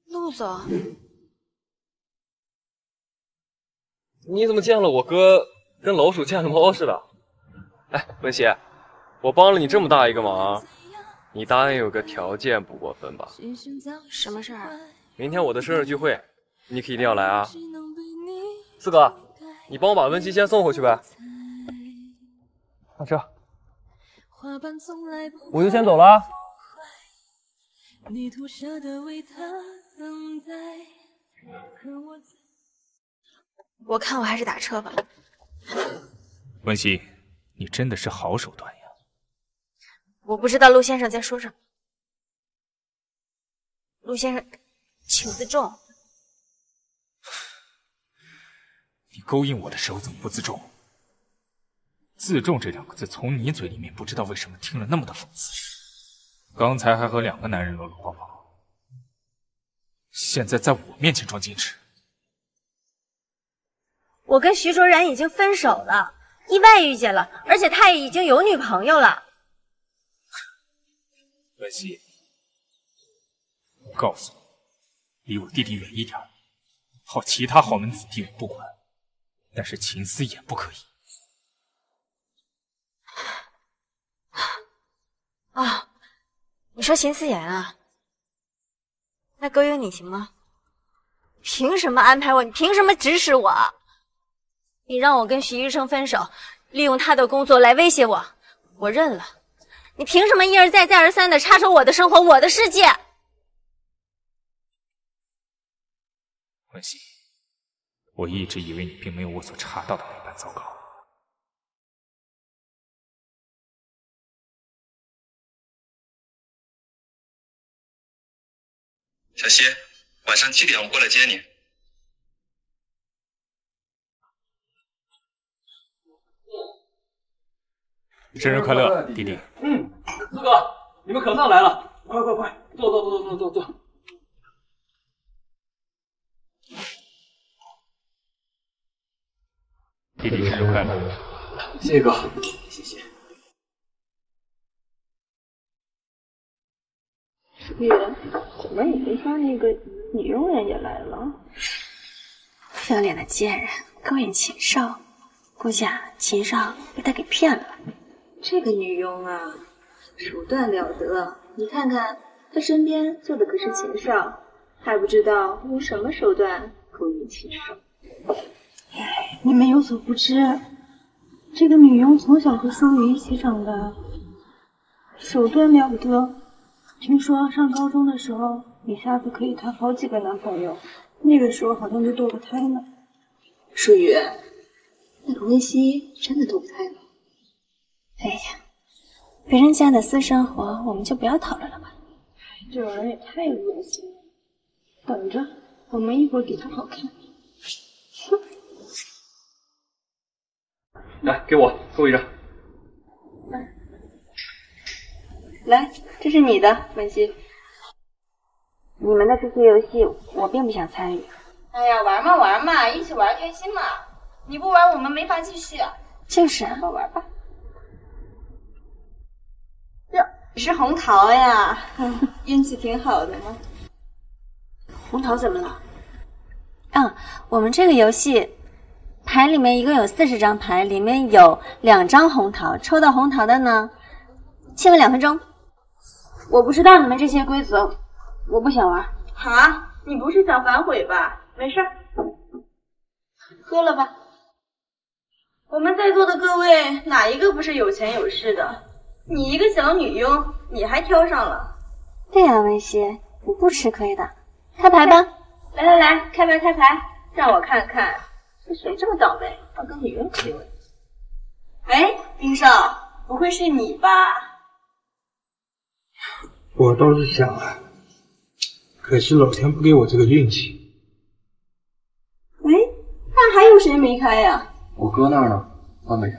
陆总。 你怎么见了我哥，跟老鼠见了猫似的？哎，文熙，我帮了你这么大一个忙，你答应有个条件不过分吧？什么事儿？明天我的生日聚会，你可一定要来啊！四哥，你帮我把文熙先送回去呗。上车，我就先走了啊。我看我还是打车吧。文熙，你真的是好手段呀！我不知道陆先生在说什么。陆先生，请自重。你勾引我的时候怎么不自重？自重这两个字从你嘴里面不知道为什么听了那么的讽刺。刚才还和两个男人搂搂抱抱，现在在我面前装矜持。 我跟徐卓然已经分手了，意外遇见了，而且他也已经有女朋友了。文熙，我告诉你，离我弟弟远一点，好其他豪门子弟我不管，但是秦思也不可以。啊，你说秦思妍啊？那勾引你行吗？凭什么安排我？你凭什么指使我？ 你让我跟徐医生分手，利用他的工作来威胁我，我认了。你凭什么一而再、再而三的插手我的生活、我的世界？文熙，我一直以为你并没有我所查到的那般糟糕。小希，晚上7点我过来接你。 生日快乐，弟弟。嗯，四哥，你们可算来了，快，坐。弟弟生日快乐，谢谢哥，谢谢。雨，怎么你们家那个女佣人也来了？不要脸的贱人，勾引秦少，估计啊，秦少被他给骗了。 这个女佣啊，手段了得！你看看她身边坐的可是秦少，还不知道用什么手段勾引秦少。哎，你们有所不知，这个女佣从小和淑瑜一起长大，手段了得。听说上高中的时候，一下子可以谈好几个男朋友，那个时候好像就堕过胎呢。淑瑜，那个温熙真的堕过胎了？ 哎呀，别人家的私生活，我们就不要讨论了吧。这玩意儿也太恶心了！等着，我们一会儿给他好看。来，给我扣一张。来，这是你的，文熙。你们的这些游戏，我并不想参与。哎呀，玩嘛，一起玩开心嘛。你不玩，我们没法继续。就是，玩吧。 是红桃呀，运气挺好的嘛。红桃怎么了？我们这个游戏牌里面一共有40张牌，里面有2张红桃，抽到红桃的呢，气温2分钟。我不知道你们这些规则，我不想玩。啊，你不是想反悔吧？没事，喝了吧。我们在座的各位哪一个不是有钱有势的？ 你一个小女佣，你还挑上了？对呀，文熙，你不吃亏的。开牌吧！来来来，开牌开牌，让我看看是谁这么倒霉，要跟女人结婚。哎，丁少，不会是你吧？我倒是想啊，可惜老天不给我这个运气。哎，那还有谁没开呀、啊？我哥那儿呢，他没开。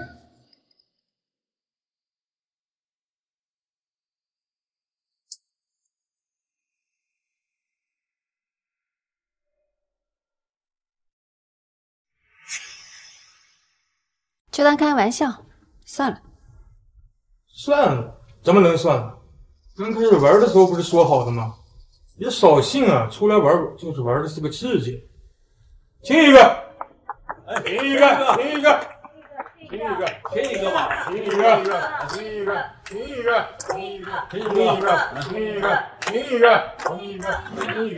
就当开玩笑，算了。算了？怎么能算了？刚开始玩的时候不是说好的吗？别扫兴啊！出来玩就是玩的是个刺激。亲一个，亲一个，亲一个，亲一个，亲一个吧，亲一个，亲一个，亲一个，亲一个，亲一个，亲一个，亲一个，亲一个，亲一个，亲一个，亲一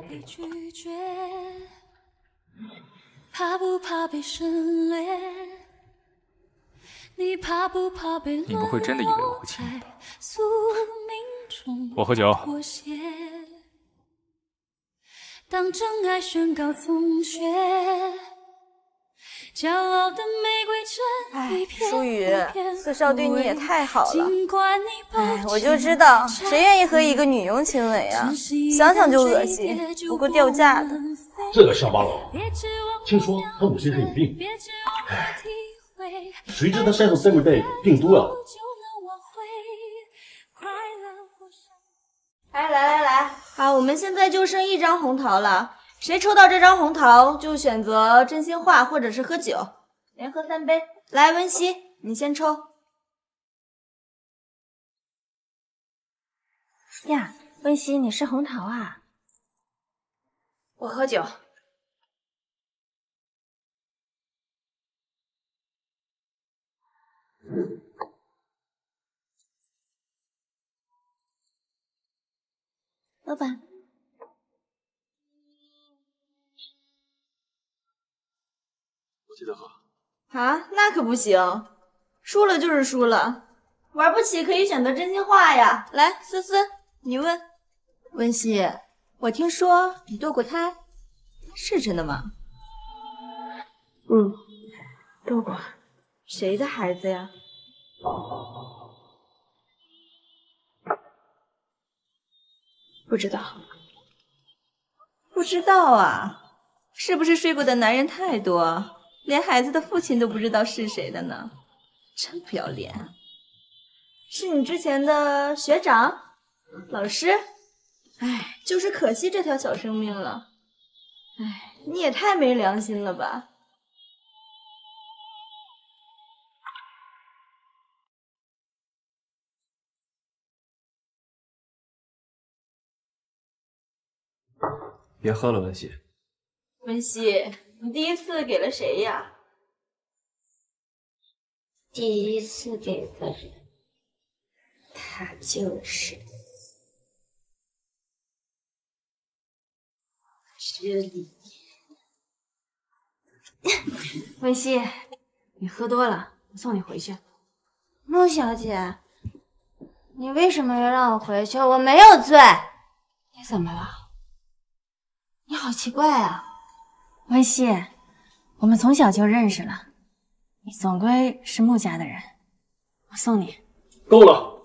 个，亲一个。 怕不怕被深恋？你怕不怕被冷落？你不会真的以为我会亲你吧？我喝酒。当真爱宣告从缺，骄傲的玫瑰一片。舒雨，四少对你也太好了。哎，我就知道，谁愿意和一个女佣亲吻啊？想想就恶心，不够掉价的。这个乡巴佬。 听说他母亲是有病，唉，谁知他身上这么带病毒啊！哎，来来来，好，我们现在就剩一张红桃了，谁抽到这张红桃就选择真心话或者是喝酒，连喝三杯。来，文熙，你先抽。呀，文熙，你是红桃啊？我喝酒。 老板，不记得喝啊？那可不行，输了就是输了，玩不起可以选择真心话呀。来，思思，你问温熙，我听说你堕过胎，是真的吗？嗯，堕过。谁的孩子呀？ 不知道，不知道啊！是不是睡过的男人太多，连孩子的父亲都不知道是谁的呢？真不要脸！是你之前的学长、老师？哎，就是可惜这条小生命了。哎，你也太没良心了吧！ 别喝了，文熙。文熙，你第一次给了谁呀？第一次给的人，他就是你。文熙，你喝多了，我送你回去。穆小姐，你为什么要让我回去？我没有醉。你怎么了？ 你好奇怪啊，文熙，我们从小就认识了，你总归是穆家的人，我送你。够了！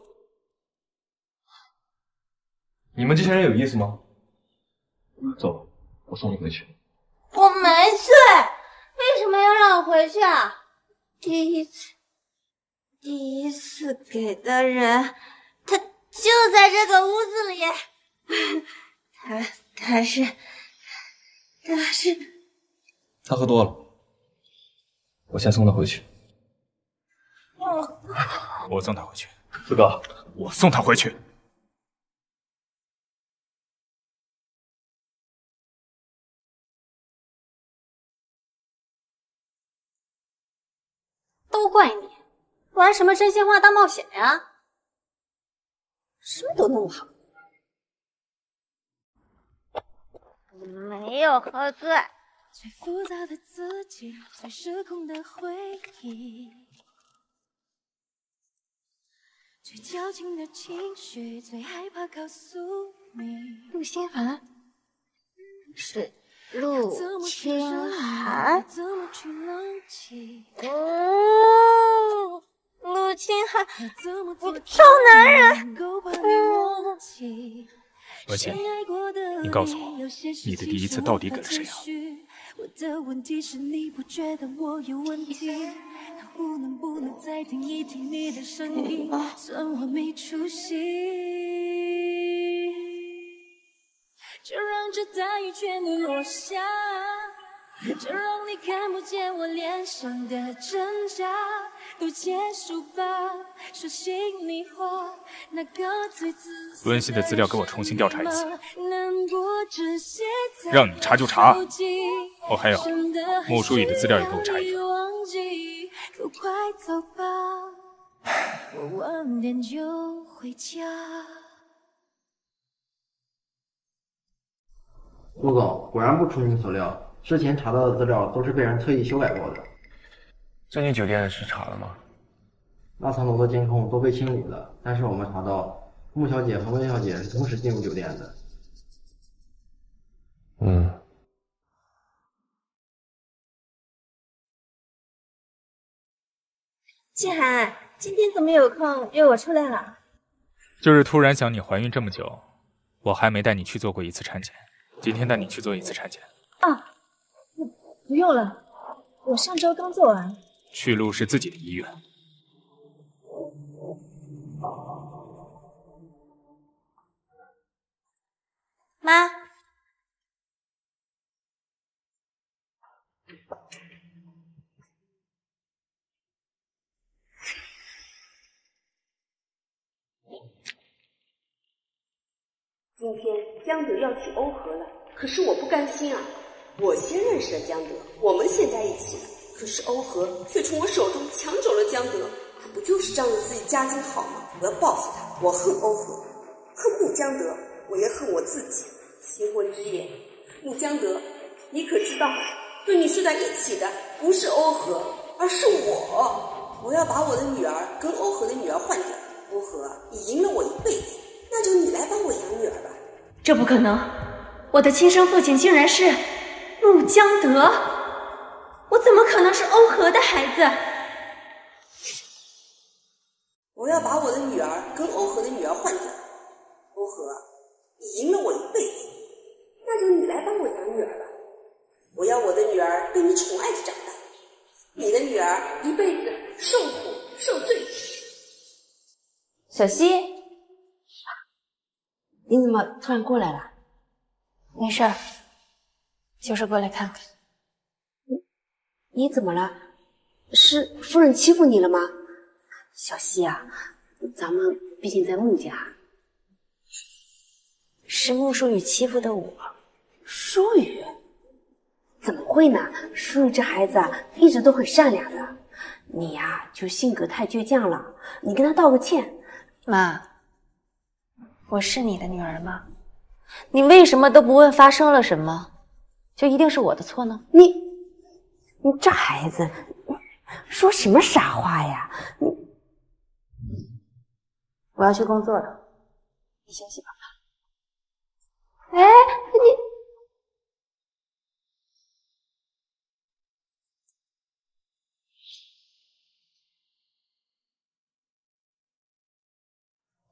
你们这些人有意思吗？走，我送你回去。我没醉，为什么要让我回去啊？第一次给的人，他就在这个屋子里，他是。 他喝多了，我先送他回去。我送他回去，四哥，我送他回去。都怪你，玩什么真心话大冒险呀？什么都弄好。 我没有喝醉。最浮躁的自己，最失控的回忆。最矫情的情绪，最害怕告诉你。陆心寒，是陆心寒。哦，陆心寒，你臭男人！罗茜，你告诉我，你的第一次到底给了谁啊？ 我的问题是你不觉得我有问题？能不能再听一听你的声音？算我没出息，就让这大雨全都落下，就让你看不见我脸上的挣扎，都结束吧，说心里话，那个最自私。温馨的资料给我重新调查一次，让你查就查。 哦，还有穆书宇的资料也给我查一查。陆总果然不出您所料，之前查到的资料都是被人特意修改过的。这间酒店的事查了吗？那层楼的监控都被清理了，但是我们查到穆小姐和温小姐是同时进入酒店的。嗯。 季寒，今天怎么有空约我出来了？就是突然想你怀孕这么久，我还没带你去做过一次产检，今天带你去做一次产检。啊，不用了，我上周刚做完。去陆氏自己的医院。妈，今天江德要去欧和了，可是我不甘心啊！我先认识了江德，我们先在一起了。可是欧和却从我手中抢走了江德，他不就是仗着自己家境好吗？我要报复他！我恨欧和，恨慕江德，我也恨我自己。新婚之夜，慕江德，你可知道，对你睡在一起的不是欧和，而是我。我要把我的女儿跟欧和的女儿换掉。欧和，你赢了我一辈子。 那就你来帮我养女儿吧。这不可能，我的亲生父亲竟然是陆江德，我怎么可能是欧和的孩子？我要把我的女儿跟欧和的女儿换掉。欧和，你赢了我一辈子，那就你来帮我养女儿吧。我要我的女儿被你宠爱着长大，你的女儿一辈子受苦受罪。小希。 你怎么突然过来了？没事儿，就是过来看看。你怎么了？是夫人欺负你了吗？小希啊，咱们毕竟在穆家，是穆淑宇欺负的我。淑宇？怎么会呢？淑宇这孩子啊，一直都很善良的。你呀，就性格太倔强了。你跟他道个歉，妈。 我是你的女儿吗？你为什么都不问发生了什么，就一定是我的错呢？你这孩子说什么傻话呀！你，我要去工作了，你休息吧。哎，你。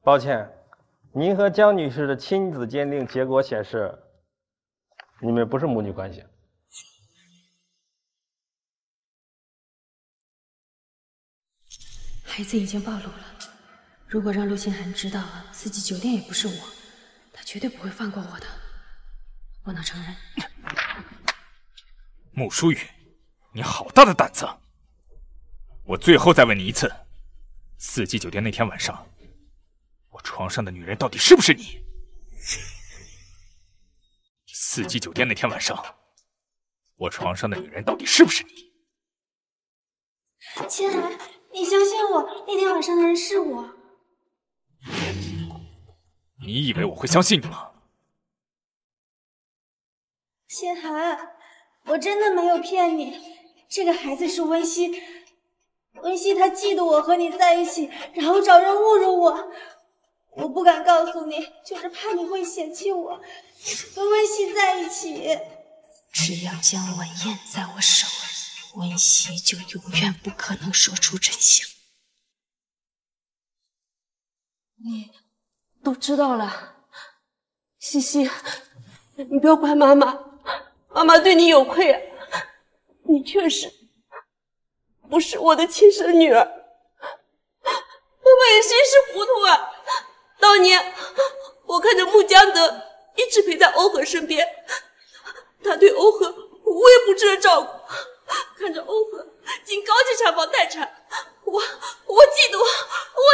抱歉。 您和江女士的亲子鉴定结果显示，你们不是母女关系。孩子已经暴露了，如果让陆心寒知道了自己酒店也不是我，他绝对不会放过我的。我能承认。穆淑宇，你好大的胆子！我最后再问你一次，四季酒店那天晚上。 我床上的女人到底是不是你？四季酒店那天晚上，我床上的女人到底是不是你？秦海，你相信我，那天晚上的人是我。你以为我会相信你吗？秦海，我真的没有骗你，这个孩子是温馨，文熙他嫉妒我和你在一起，然后找人侮辱我。我不敢告诉你，就是怕你会嫌弃我。跟文熙在一起，只要将文燕在我手里，文熙就永远不可能说出真相。你都知道了，西西，你不要怪妈妈，妈妈对你有愧啊，你确实不是我的亲生女儿，妈妈也真是糊涂啊。 当年我看着穆江德一直陪在欧和身边，他对欧和无微不至的照顾，看着欧和进高级产房待产，我嫉妒，我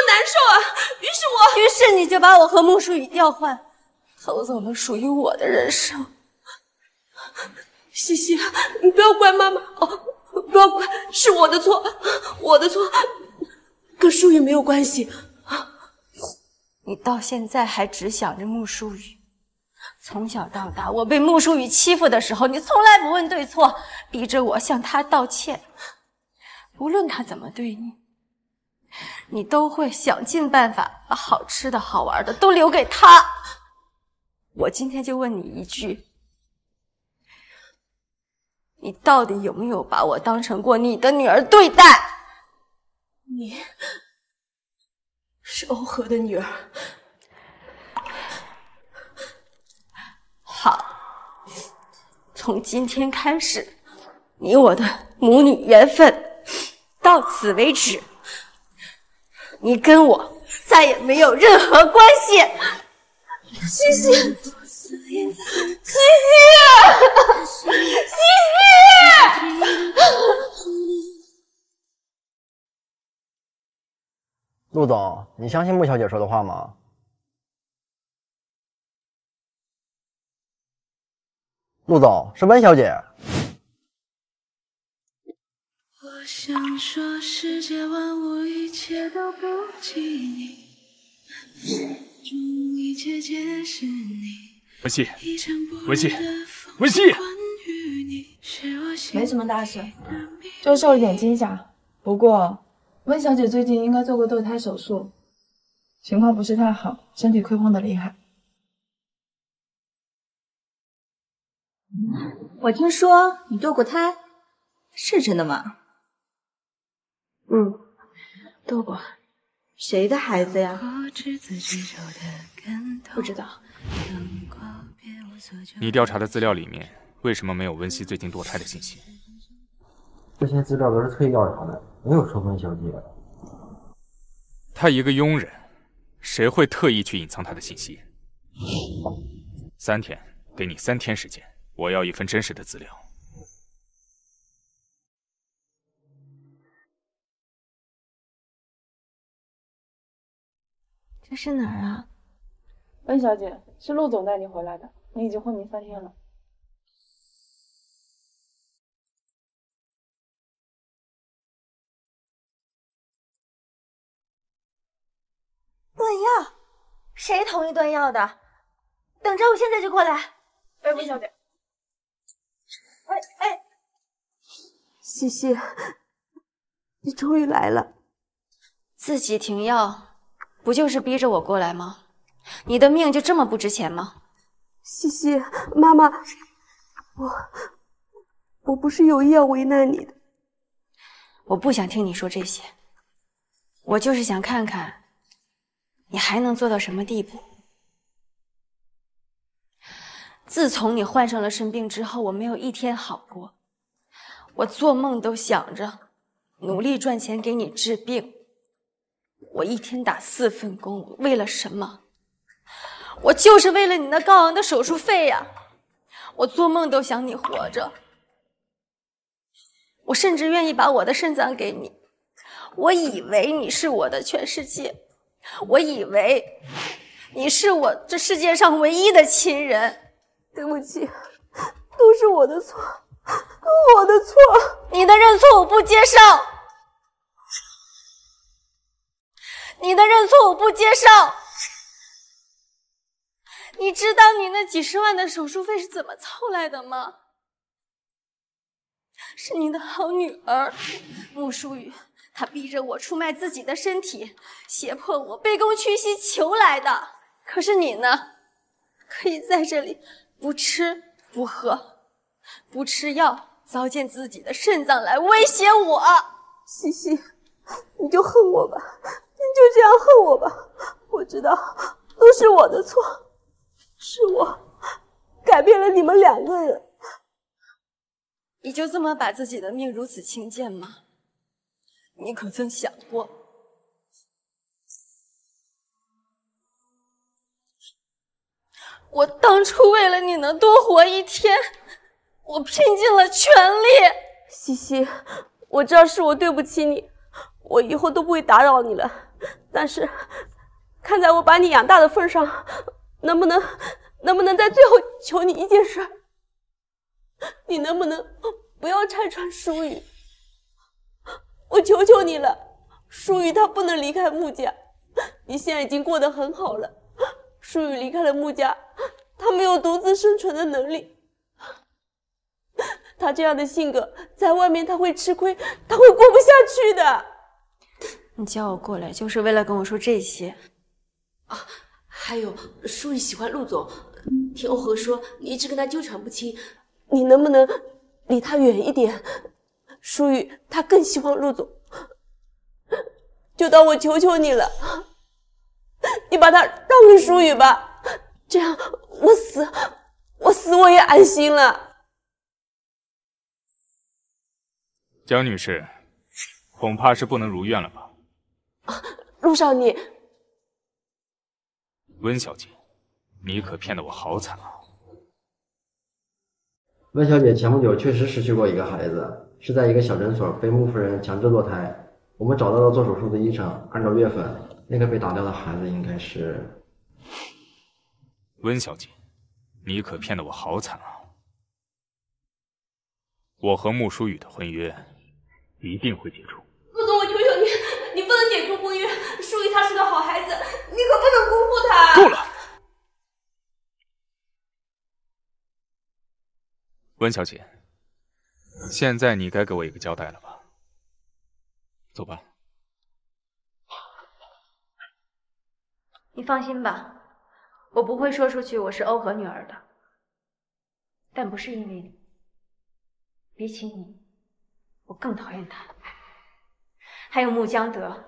难受啊！于是你就把我和穆淑雨调换，偷走了属于我的人生。西西，你不要怪妈妈哦，不要怪，是我的错，我的错，跟淑雨没有关系。 你到现在还只想着穆淑雨，从小到大，我被穆淑雨欺负的时候，你从来不问对错，逼着我向她道歉。无论她怎么对你，你都会想尽办法把好吃的好玩的都留给她。我今天就问你一句：你到底有没有把我当成过你的女儿对待？你。 是欧和的女儿。好，从今天开始，你我的母女缘分到此为止，你跟我再也没有任何关系。西西，西西，西西。 陆总，你相信穆小姐说的话吗？陆总，是温小姐。我想说，世界万物一切都不及你，一切皆是你。文熙，文熙，文熙，没什么大事，就受了点惊吓，不过。 温小姐最近应该做过堕胎手术，情况不是太好，身体亏空的厉害。我听说你堕过胎，是真的吗？嗯，堕过。谁的孩子呀？不知道。你调查的资料里面为什么没有温熙最近堕胎的信息？这些资料都是特意调查的。 没有说温小姐，她一个佣人，谁会特意去隐藏她的信息？3天，给你3天时间，我要一份真实的资料。这是哪儿啊？温小姐，是陆总带你回来的，你已经昏迷3天了。 断药？谁同意断药的？等着，我现在就过来。哎，温小姐。哎哎，西西，你终于来了。自己停药，不就是逼着我过来吗？你的命就这么不值钱吗？西西，妈妈，我不是有意要为难你的。我不想听你说这些，我就是想看看。 你还能做到什么地步？自从你患上了肾病之后，我没有一天好过。我做梦都想着努力赚钱给你治病。我一天打4份工，为了什么？我就是为了你那高昂的手术费呀！我做梦都想你活着。我甚至愿意把我的肾脏给你。我以为你是我的全世界。 我以为你是我这世界上唯一的亲人，对不起，都是我的错，都我的错。你的认错我不接受，你的认错我不接受。你知道你那几十万的手术费是怎么凑来的吗？是你的好女儿穆淑雨他逼着我出卖自己的身体，胁迫我卑躬屈膝求来的。可是你呢？可以在这里不吃不喝，不吃药，糟践自己的肾脏来威胁我。西西，你就恨我吧，你就这样恨我吧。我知道都是我的错，是我改变了你们两个人。 你就这么把自己的命如此轻贱吗？你可曾想过，我当初为了你能多活一天，我拼尽了全力。西西，我知道是我对不起你，我以后都不会打扰你了。但是，看在我把你养大的份上，能不能在最后求你一件事？ 你能不能不要拆穿舒雨？我求求你了，舒雨她不能离开穆家。你现在已经过得很好了，舒雨离开了穆家，她没有独自生存的能力。她这样的性格，在外面她会吃亏，她会过不下去的。你叫我过来就是为了跟我说这些啊？还有，舒雨喜欢陆总，听欧和说你一直跟他纠缠不清。 你能不能离他远一点？舒雨，他更希望陆总，就当我求求你了，你把他让给舒雨吧，这样我死我也安心了。江女士，恐怕是不能如愿了吧？啊，陆少你，温小姐，你可骗得我好惨啊！ 温小姐前不久确实失去过一个孩子，是在一个小诊所被穆夫人强制堕胎。我们找到了做手术的医生，按照月份，那个被打掉的孩子应该是……温小姐，你可骗得我好惨啊！我和穆舒雨的婚约一定会解除。陆总，我求求你，你不能解除婚约。舒雨她是个好孩子，你可不能辜负她。够了。 温小姐，现在你该给我一个交代了吧？走吧。你放心吧，我不会说出去我是欧和女儿的。但不是因为你，比起你，我更讨厌他。还有穆江德，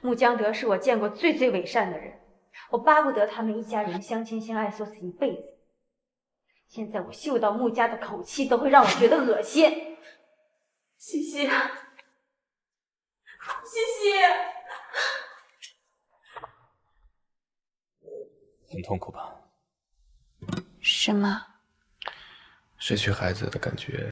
穆江德是我见过最最伪善的人，我巴不得他们一家人相亲相爱，厮死一辈子。 现在我嗅到穆家的口气，都会让我觉得恶心。西西，西西，很痛苦吧？什么？失去孩子的感觉。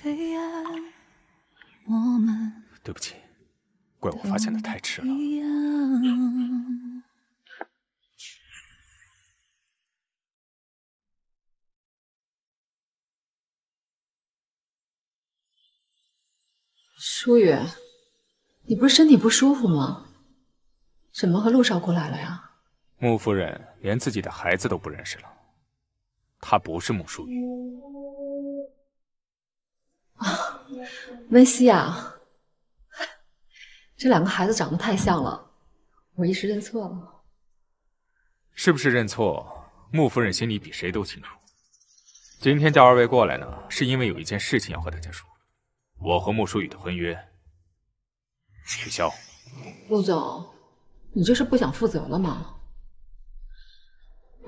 黑暗，我们对不起，怪我发现的太迟了。舒雨，你不是身体不舒服吗？怎么和陆少过来了呀？穆夫人连自己的孩子都不认识了，她不是穆舒雨。 啊，温西呀，这两个孩子长得太像了，我一时认错了。是不是认错？穆夫人心里比谁都清楚。今天叫二位过来呢，是因为有一件事情要和大家说。我和穆舒雨的婚约取消。陆总，你这是不想负责了吗？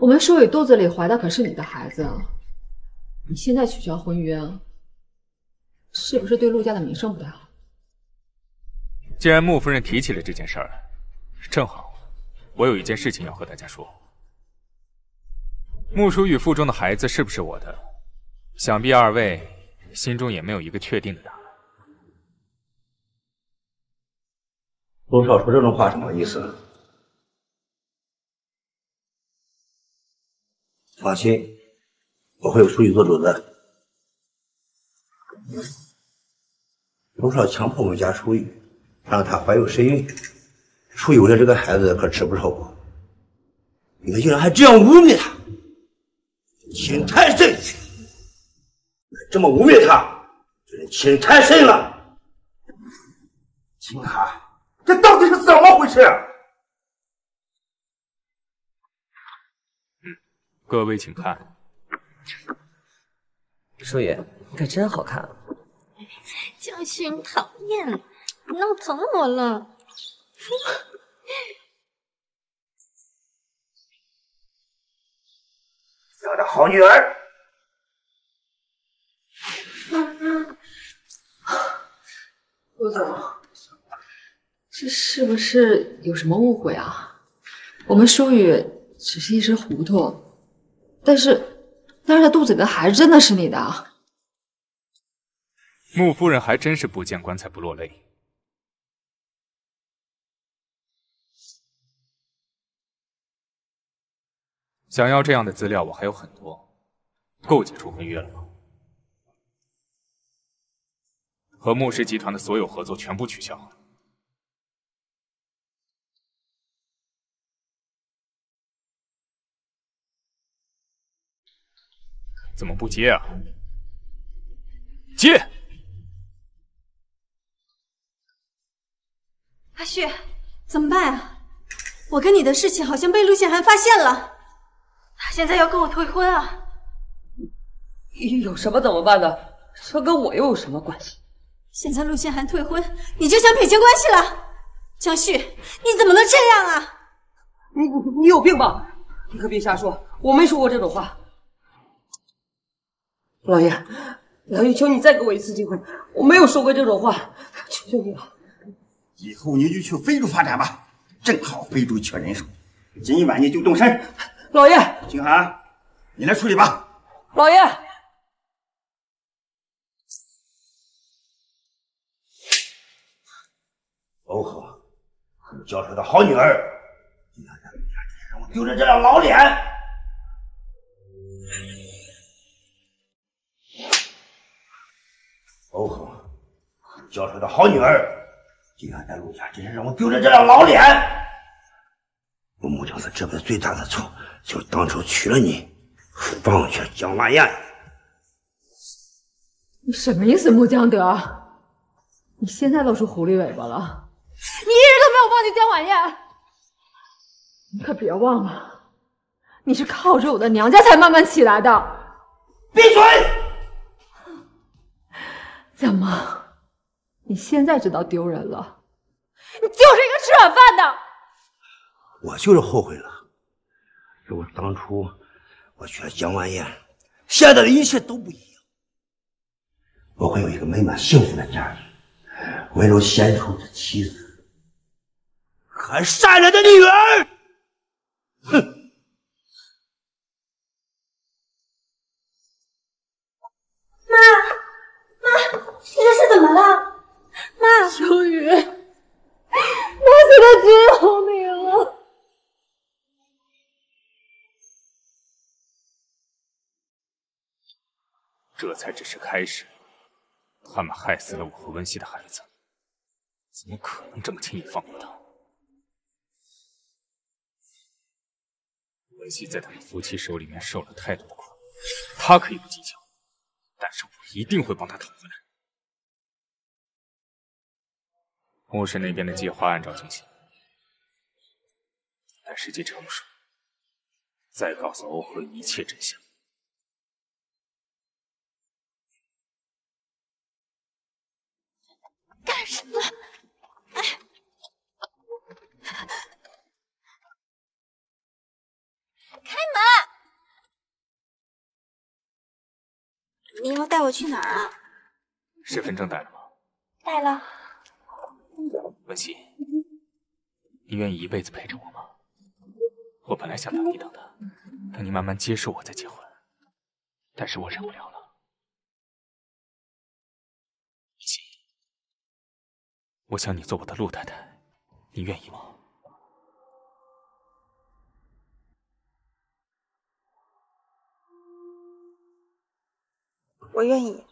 我们舒雨肚子里怀的可是你的孩子，你现在取消婚约。 是不是对陆家的名声不太好？既然穆夫人提起了这件事儿，正好我有一件事情要和大家说。穆舒雨腹中的孩子是不是我的，想必二位心中也没有一个确定的答案。陆少说这种话什么意思？放心，我会为舒雨做主的。 陆少强迫我们家舒雨，让她怀有身孕，楚有的这个孩子可吃不透，你们竟然还这样污蔑他，情太深，这么污蔑他，这人情太深了。秦寒，这到底是怎么回事？各位请看，少爷，你可真好看啊！教训讨厌，弄疼我了。 我的好女儿，郭总，这是不是有什么误会啊？我们舒雨只是一时糊涂，但是她肚子里的孩子真的是你的啊！穆夫人还真是不见棺材不落泪。 想要这样的资料，我还有很多。够解除婚约了吗？和穆氏集团的所有合作全部取消了。怎么不接啊？接！阿旭，怎么办啊？我跟你的事情好像被陆信寒发现了。 他现在要跟我退婚啊！有什么怎么办呢？这跟我又有什么关系？现在陆信寒退婚，你就想撇清关系了？江旭，你怎么能这样啊？你有病吧？你可别瞎说，我没说过这种话。老爷，求你再给我一次机会，我没有说过这种话，求求你了。以后你就去非洲发展吧，正好非洲缺人手，今晚你就动身。 老爷，秦寒，你来处理吧。老爷，欧和，你教出的好女儿，你要让我丢了这张老脸。欧和，你教出的好女儿，你要在陆家真是让我丢了这张老脸。陆母长的这辈子最大的错。 就当初娶了你，放下江兰燕。你什么意思，穆江德？你现在露出狐狸尾巴了？你一直都没有忘记江兰燕，你可别忘了，你是靠着我的娘家才慢慢起来的。闭嘴！怎么，你现在知道丢人了？你就是一个吃软饭的。我就是后悔了。 如果当初我娶了江万燕，现在的一切都不一样。我会有一个美满幸福的家人，温柔贤淑的妻子，和善良的女儿。哼！妈，你这是怎么了？妈，秋雨，我现在只有你了。 这才只是开始，他们害死了我和温熙的孩子，怎么可能这么轻易放过他？温熙在他们夫妻手里面受了太多苦，他可以不计较，但是我一定会帮他讨回来。牧师那边的计划按照进行，待时机成熟，再告诉欧和一切真相。 干什么？哎，开门！你要带我去哪儿啊？身份证带了吗？带了。文熙，你愿意一辈子陪着我吗？我本来想等你等的，等你慢慢接受我再结婚，但是我忍不了了。 我想你做我的陆太太，你愿意吗？我愿意。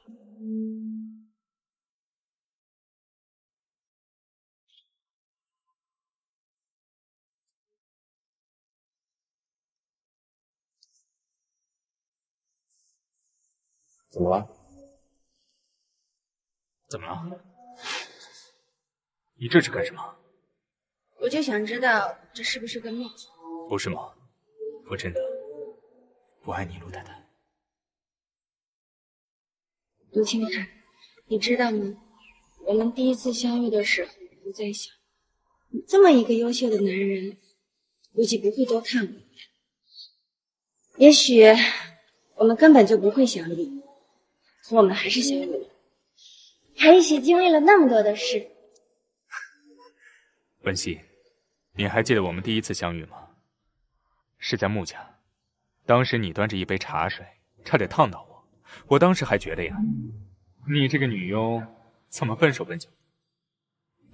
怎么了？怎么了？你这是干什么？我就想知道这是不是个梦。不是梦，我真的不爱你，陆太太。陆清海，你知道吗？我们第一次相遇的时候，我在想，你这么一个优秀的男人，估计不会多看我。 也许我们根本就不会相遇，可我们还是相遇了，还一起经历了那么多的事。文熙，你还记得我们第一次相遇吗？是在穆家，当时你端着一杯茶水，差点烫到我。我当时还觉得呀，你这个女佣怎么笨手笨脚，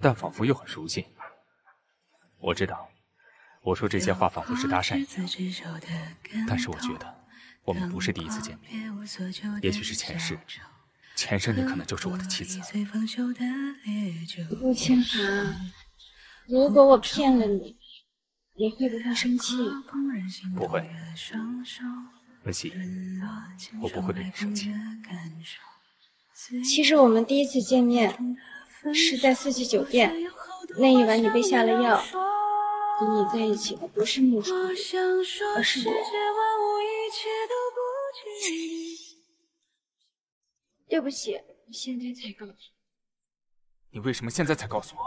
但仿佛又很熟悉。我知道。 我说这些话仿佛是搭讪一样，但是我觉得我们不是第一次见面，也许是前世，前生你可能就是我的妻子。陆清寒，如果我骗了你，你会不会生气？不会，文熙，我不会对你生气。其实我们第一次见面是在四季酒店，那一晚你被下了药。 跟你在一起的不是穆叔，而是我。对不起，我现在才告诉你。你为什么现在才告诉我？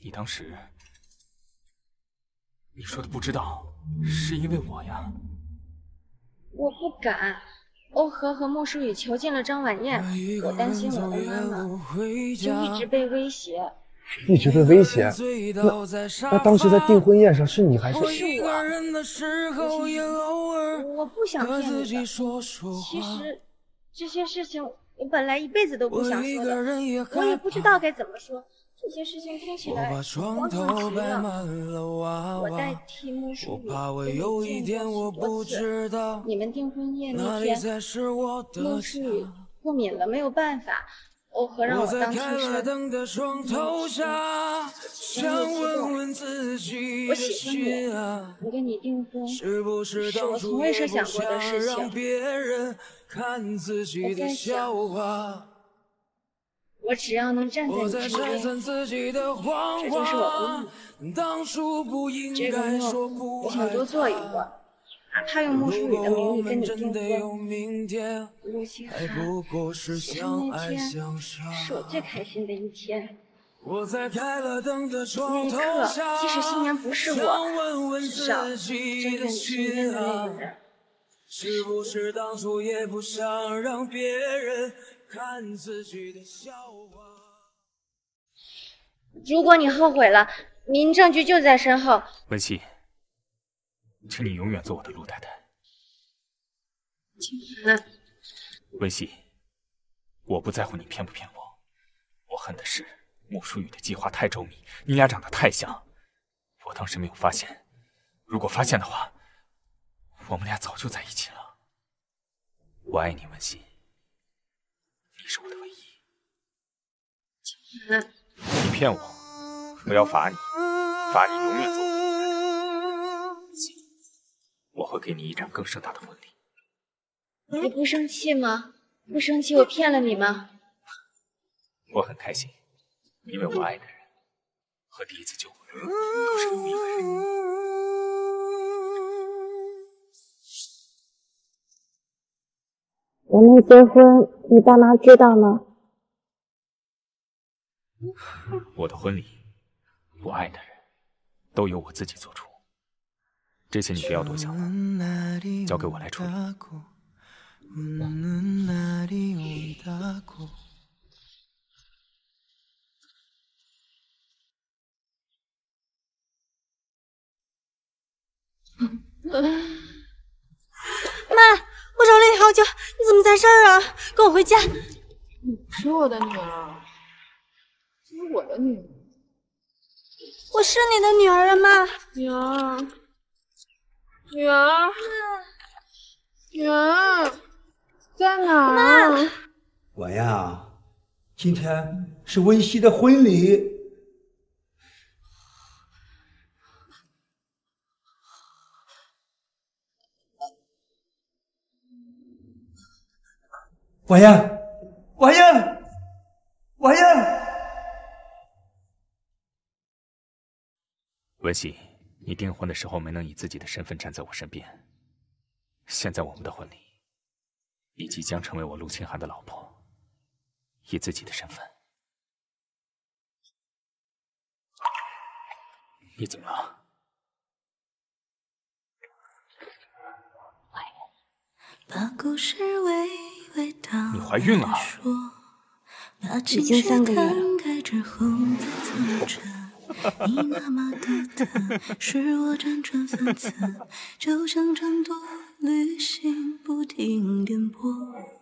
你当时你说的不知道，是因为我呀。我不敢。欧和穆叔也囚禁了张晚宴，我担心我的妈妈，就一直被威胁。 一直被威胁，那当时在订婚宴上是你还是我？是我，我不想骗你的。其实这些事情我本来一辈子都不想说的，我也不知道该怎么说。这些事情听起来我很值了。我代替穆叔宇见过多次，你们订婚宴那天，穆叔宇过敏了，没有办法。 欧和让我当替身，我喜欢你，我跟你订婚是我从未设想过的事情。我在想，我只要能站在你身边，这就是我的梦。这个梦，我想多做一会儿。 哪怕用穆叔宇的名义跟你订婚，陆清寒，那天是我最开心的一天。那一刻，即使新娘不是我，至少站在你身边的那个人。如果你后悔了，民政局就在身后。文熙。 请你永远做我的陆太太，清寒。文熙，我不在乎你骗不骗我，我恨的是穆淑宇的计划太周密，你俩长得太像，我当时没有发现。如果发现的话，我们俩早就在一起了。我爱你，文熙，你是我的唯一。清寒，你骗我，我要罚你，罚你永远做我的。 我会给你一场更盛大的婚礼。你不生气吗？不生气，我骗了你吗？我很开心，因为我爱的人和第一次救我的人都是同一个人。我们结婚，你爸妈知道吗？我的婚礼，我爱的人都由我自己做主。 这些你不要多想了，交给我来处理。妈，我找了你好久，你怎么在这儿啊？跟我回家。你不是我的女儿，这是我的女儿。我是你的女儿啊，妈。女儿。 女儿，女儿在哪儿？妈，我呀，今天是温熙的婚礼。華欣，華欣，華欣，文熙，你订婚的时候没能以自己的身份站在我身边，现在我们的婚礼，你即将成为我陆清寒的老婆，以自己的身份。 你怎么了？怀孕。你怀孕了？已经3个月了。